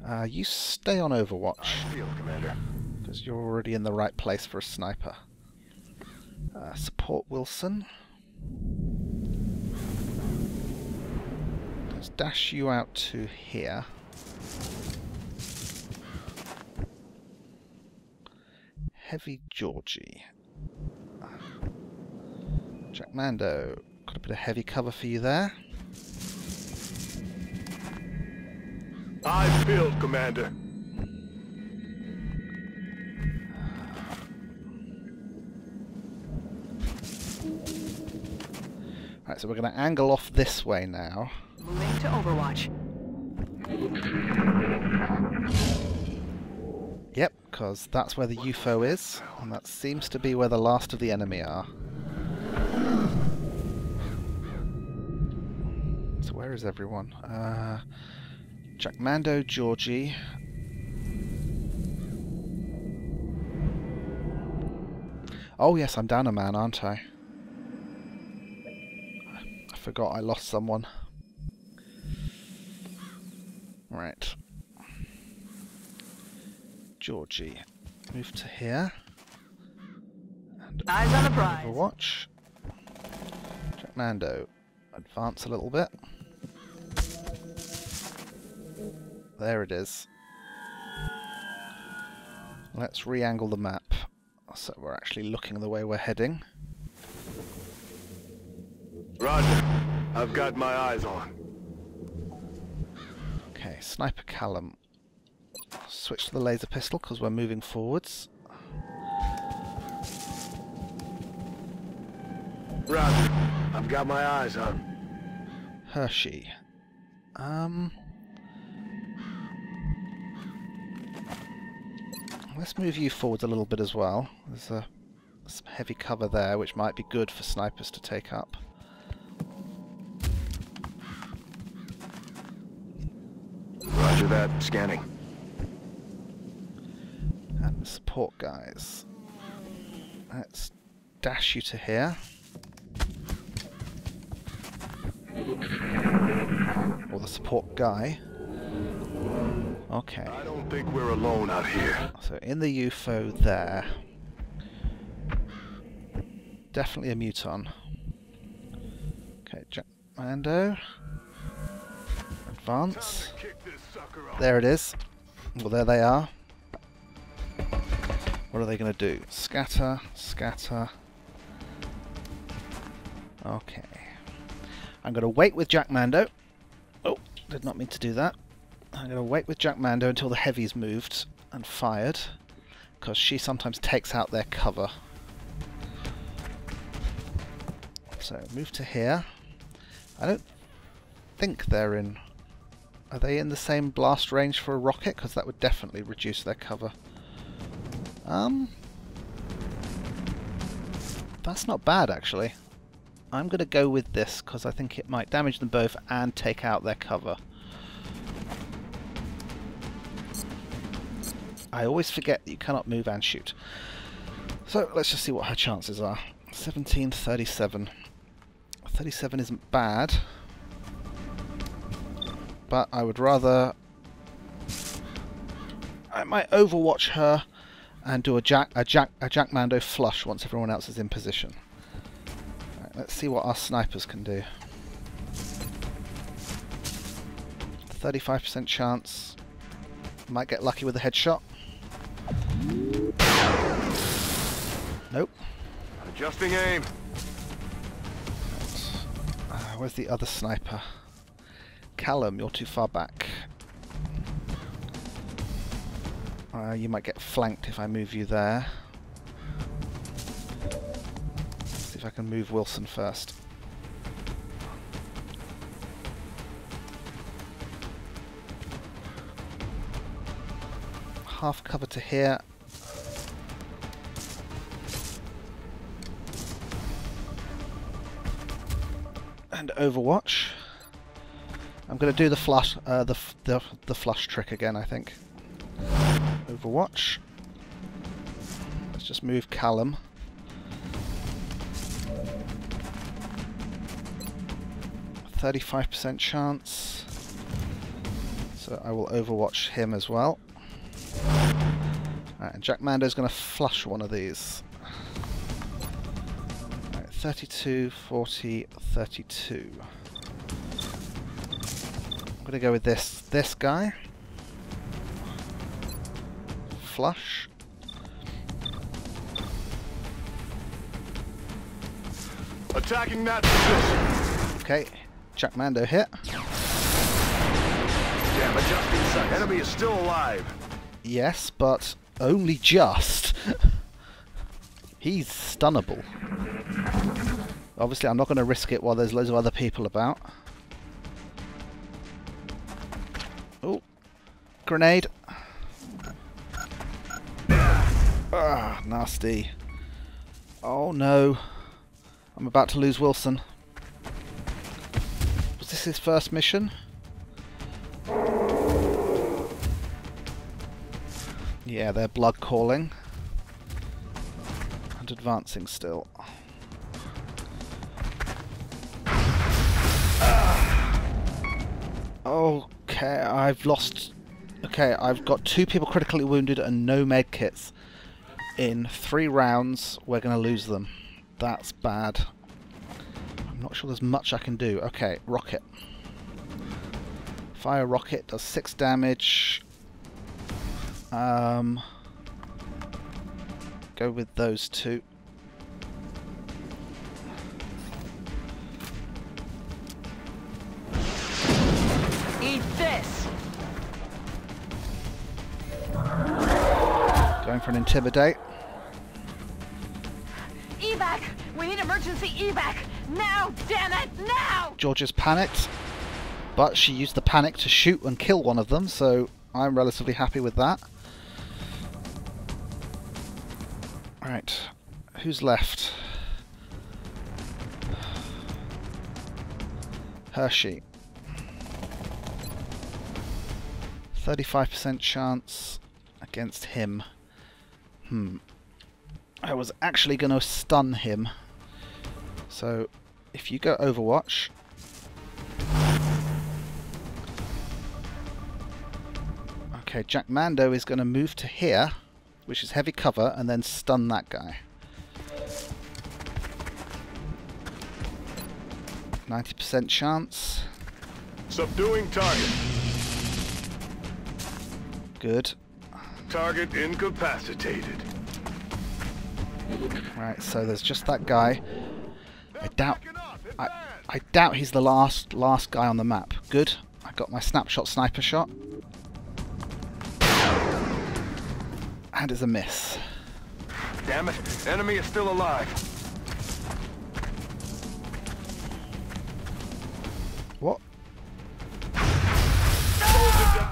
Uh, you stay on Overwatch. Field commander. Because you're already in the right place for a sniper. Uh, support Wilson. Let's dash you out to here. Heavy Georgie. Jack Mando. Got a bit of heavy cover for you there. I build, Commander. Right, so we're going to angle off this way now. Moving to Overwatch. Yep, because that's where the U F O is, and that seems to be where the last of the enemy are. So where is everyone? Uh... Jack Mando, Georgie. Oh yes, I'm down a man, aren't I? I forgot I lost someone. Right. Georgie. Move to here. And eyes on the prize. Overwatch. Jack Mando. Advance a little bit. There it is. Let's re-angle the map so we're actually looking the way we're heading. Roger. I've got my eyes on. Okay, sniper Callum. Switch to the laser pistol because we're moving forwards. Roger. I've got my eyes on. Hershey. Um... Let's move you forward a little bit as well. There's uh, some heavy cover there, which might be good for snipers to take up. Roger that. Scanning. And the support guys. Let's dash you to here. Or the support guy. Okay. I don't think we're alone out here. So in the U F O there. Definitely a Muton. Okay, Jack Mando. Advance. There it is. Well, there they are. What are they going to do? Scatter, scatter. Okay. I'm going to wait with Jack Mando. Oh, did not mean to do that. I'm going to wait with Jack Mando until the heavy's moved and fired, because she sometimes takes out their cover. So, move to here. I don't think they're in... Are they in the same blast range for a rocket? Because that would definitely reduce their cover. Um, that's not bad, actually. I'm going to go with this, because I think it might damage them both and take out their cover. I always forget that you cannot move and shoot. So, let's just see what her chances are. seventeen, thirty-seven. thirty-seven isn't bad, but I would rather... I might overwatch her and do a Jack, a Jack, a Jack Mando flush once everyone else is in position. Right, let's see what our snipers can do. thirty-five percent chance. Might get lucky with a headshot. Nope. Adjusting aim. Right. Uh, where's the other sniper? Callum, you're too far back. Uh, you might get flanked if I move you there. Let's see if I can move Wilson first. Half cover to here. And overwatch. I'm going to do the flush, uh, the, f the the flush trick again. I think. Overwatch. Let's just move Callum. thirty-five percent chance. So I will overwatch him as well. Right, and Jack Mando's going to flush one of these. Right, thirty-two, forty, thirty-two. I'm going to go with this this guy. Flush. Attacking that position. Okay, Jack Mando hit. Damn, adjusting sight. Enemy is still alive. Yes, but only just. He's stunnable. Obviously, I'm not going to risk it while there's loads of other people about. Grenade. Ah, nasty. Oh no. I'm about to lose Wilson. Was this his first mission? Yeah, they're blood calling. And advancing still. Ah. Okay, I've lost... Okay, I've got two people critically wounded and no medkits. In three rounds, we're going to lose them. That's bad. I'm not sure there's much I can do. Okay, rocket. Fire rocket, does six damage. Um, go with those two. Eat this! Going for an intimidate. Evac! We need emergency evac! Now, damn it! Now! Georgia's panicked, but she used the panic to shoot and kill one of them, so I'm relatively happy with that. Alright, who's left? Hershey. thirty-five percent chance against him. Hmm. I was actually going to stun him. So, if you go Overwatch... Okay, Jack Mando is going to move to here, which is heavy cover, and then stun that guy. ninety percent chance. Subduing target. Good. Target incapacitated. Right, so there's just that guy. I doubt I, I doubt he's the last last guy on the map. Good. I got my snapshot sniper shot. And it's a miss. Damn it. Enemy is still alive. What?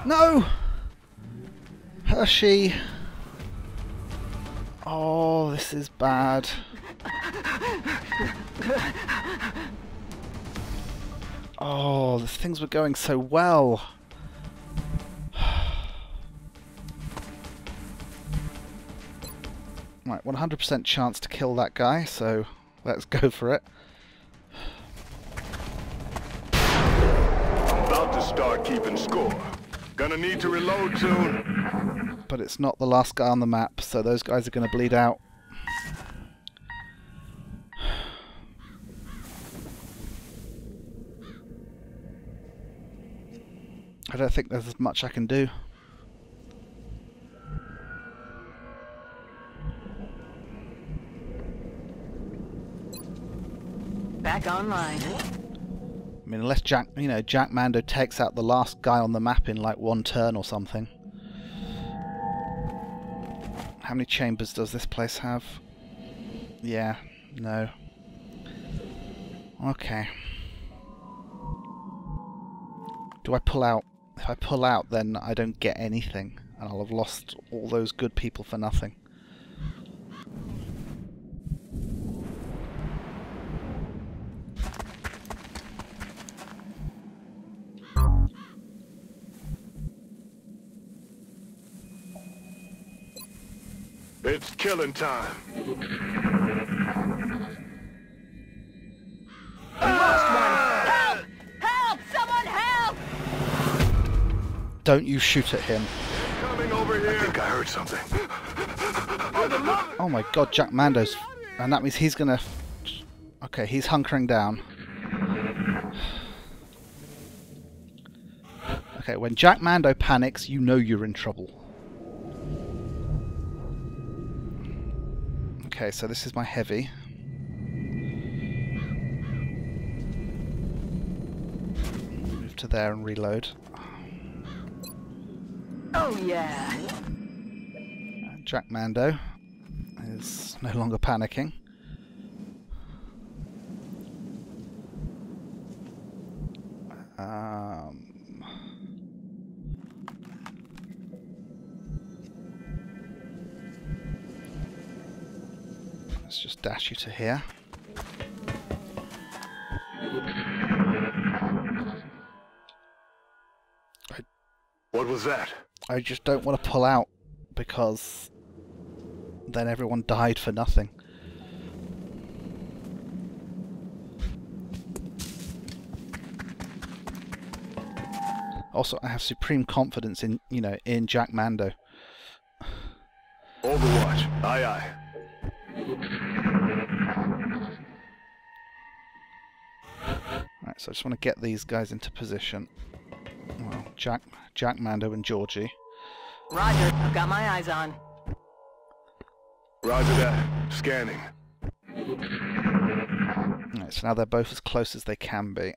No! Hershey. Oh, this is bad. Oh, the things were going so well. Right, one hundred percent chance to kill that guy, so let's go for it. I'm about to start keeping score. Gonna need to reload soon. But it's not the last guy on the map, so those guys are gonna bleed out. I don't think there's much I can do. Back online. I mean, unless Jack, you know, Jack Mando takes out the last guy on the map in like one turn or something. How many chambers does this place have? Yeah, no. Okay. Do I pull out? If I pull out, then I don't get anything, and I'll have lost all those good people for nothing. It's killing time. I lost one. Help! Help! Someone help! Don't you shoot at him. Coming over here. I think I heard something. Oh my god, Jack Mando's... And that means he's gonna... Okay, he's hunkering down. Okay, when Jack Mando panics, you know you're in trouble. Okay, so this is my heavy. Move to there and reload. Oh yeah. And Jack Mando is no longer panicking. Um Let's just dash you to here. What was that? I just don't want to pull out because then everyone died for nothing. Also, I have supreme confidence in, you know, in Jack Mando. Overwatch. Aye aye. Right, so I just want to get these guys into position. Well, Jack, Jack Mando and Georgie. Roger, I've got my eyes on. Roger that. Scanning. Right, so now they're both as close as they can be.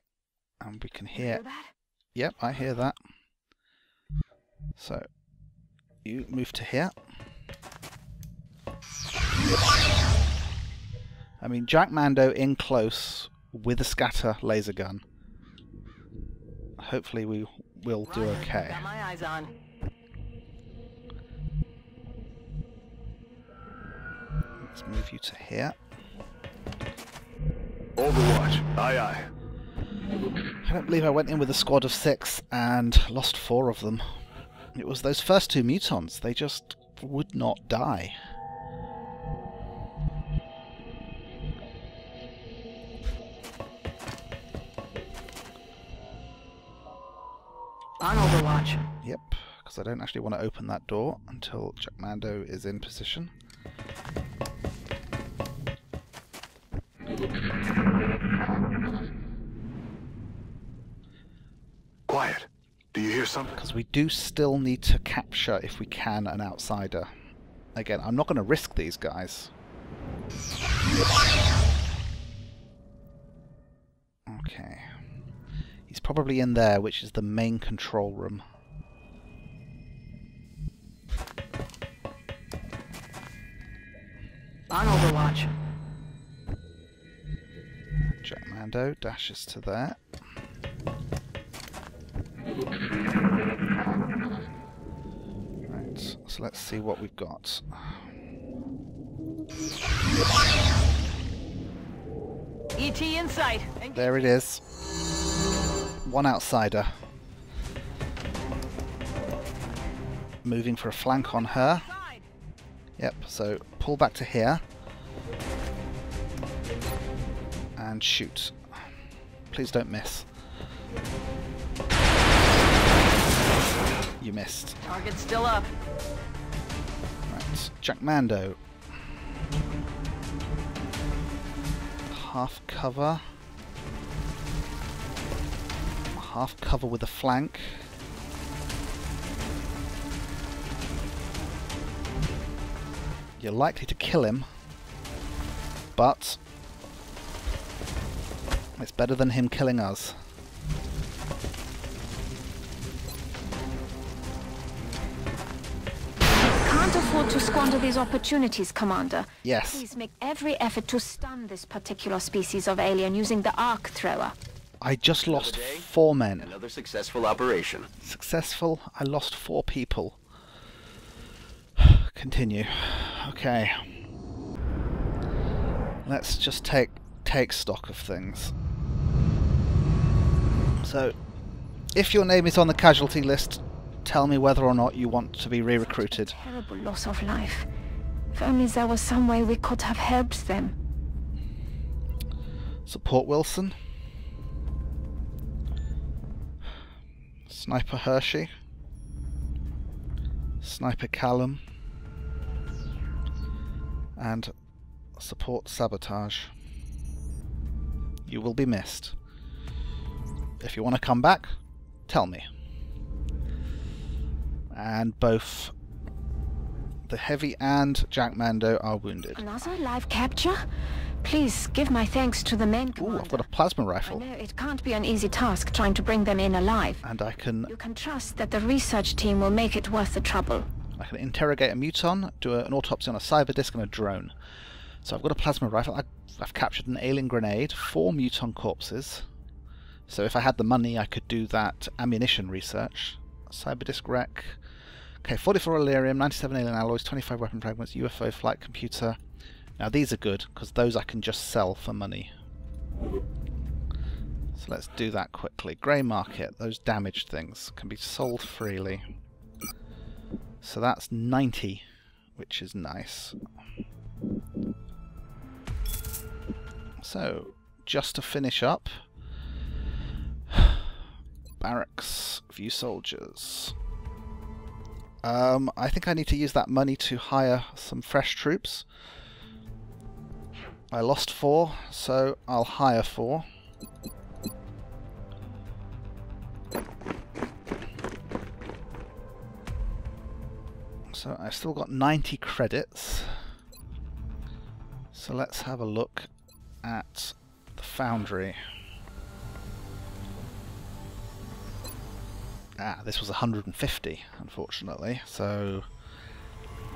And we can hear... Yep, I hear that. So, you move to here. I mean, Jack Mando in close with a scatter laser gun. Hopefully we will do okay. Got my eyes on. Let's move you to here. Overwatch, aye aye. I don't believe I went in with a squad of six and lost four of them. It was those first two Mutons. They just would not die. On Overwatch. Yep, because I don't actually want to open that door until Jack Mando is in position. Do you hear something? Because we do still need to capture, if we can, an outsider. Again, I'm not going to risk these guys. Okay. He's probably in there, which is the main control room. On Overwatch. Jack Mando dashes to there. Right, so let's see what we've got. E T in sight. There it is. One outsider. Moving for a flank on her. Yep, so pull back to here. And shoot. Please don't miss. You missed. Target's still up. Right, Jack Mando. Half cover. Half cover with a flank. You're likely to kill him, but it's better than him killing us. To squander these opportunities, Commander. Yes. Please make every effort to stun this particular species of alien using the Arc Thrower. I just lost four men. Another successful operation. Successful. I lost four people. Continue. Okay. Let's just take take stock of things. So, if your name is on the casualty list, tell me whether or not you want to be re-recruited. Terrible loss of life. If only there was some way we could have helped them. Support Wilson. Sniper Hershey. Sniper Callum. And support Sabotage. You will be missed. If you want to come back, tell me. And both the Heavy and Jack Mando are wounded. Another live capture? Please give my thanks to the main commander. Ooh, I've got a plasma rifle. I know it can't be an easy task trying to bring them in alive. And I can... You can trust that the research team will make it worth the trouble. I can interrogate a Muton, do a, an autopsy on a Cyberdisc and a drone. So I've got a plasma rifle. I, I've captured an alien grenade, four Muton corpses. So if I had the money, I could do that ammunition research. Cyberdisc wreck. Okay, forty-four Elerium, ninety-seven alien alloys, twenty-five weapon fragments, U F O flight computer. Now these are good, because those I can just sell for money. So let's do that quickly. Grey market, those damaged things can be sold freely. So that's ninety, which is nice. So, just to finish up... Barracks, view soldiers. Um, I think I need to use that money to hire some fresh troops. I lost four, so I'll hire four. So I've still got ninety credits. So let's have a look at the foundry. Ah, this was one hundred and fifty, unfortunately, so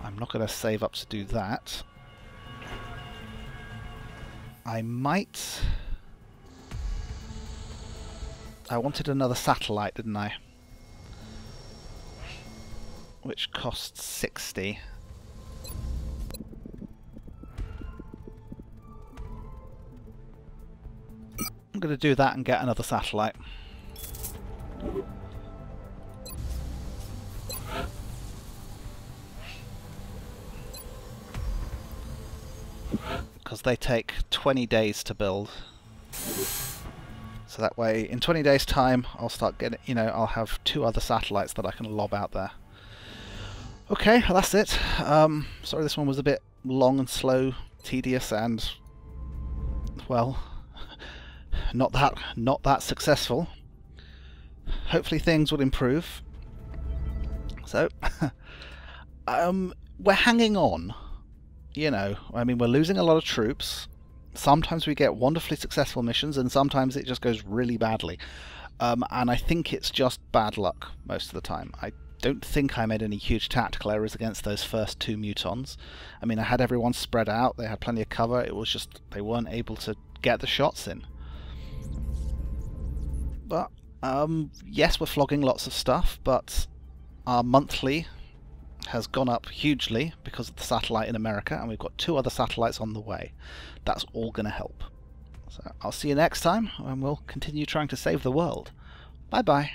I'm not going to save up to do that. I might... I wanted another satellite, didn't I? Which costs sixty. I'm going to do that and get another satellite. Because they take twenty days to build, so that way in twenty days time I'll start getting, you know, I'll have two other satellites that I can lob out there. Okay, well that's it. Um, sorry this one was a bit long and slow, tedious and, well, not that, not that successful. hopefully things will improve. So, um, we're hanging on, you know. I mean, we're losing a lot of troops. Sometimes we get wonderfully successful missions, and sometimes it just goes really badly. Um, and I think it's just bad luck most of the time. I don't think I made any huge tactical errors against those first two Mutons. I mean, I had everyone spread out, they had plenty of cover, it was just they weren't able to get the shots in. But, um, yes, we're flogging lots of stuff, but our monthly has gone up hugely because of the satellite in America, and we've got two other satellites on the way. That's all going to help. So I'll see you next time, and we'll continue trying to save the world. Bye-bye.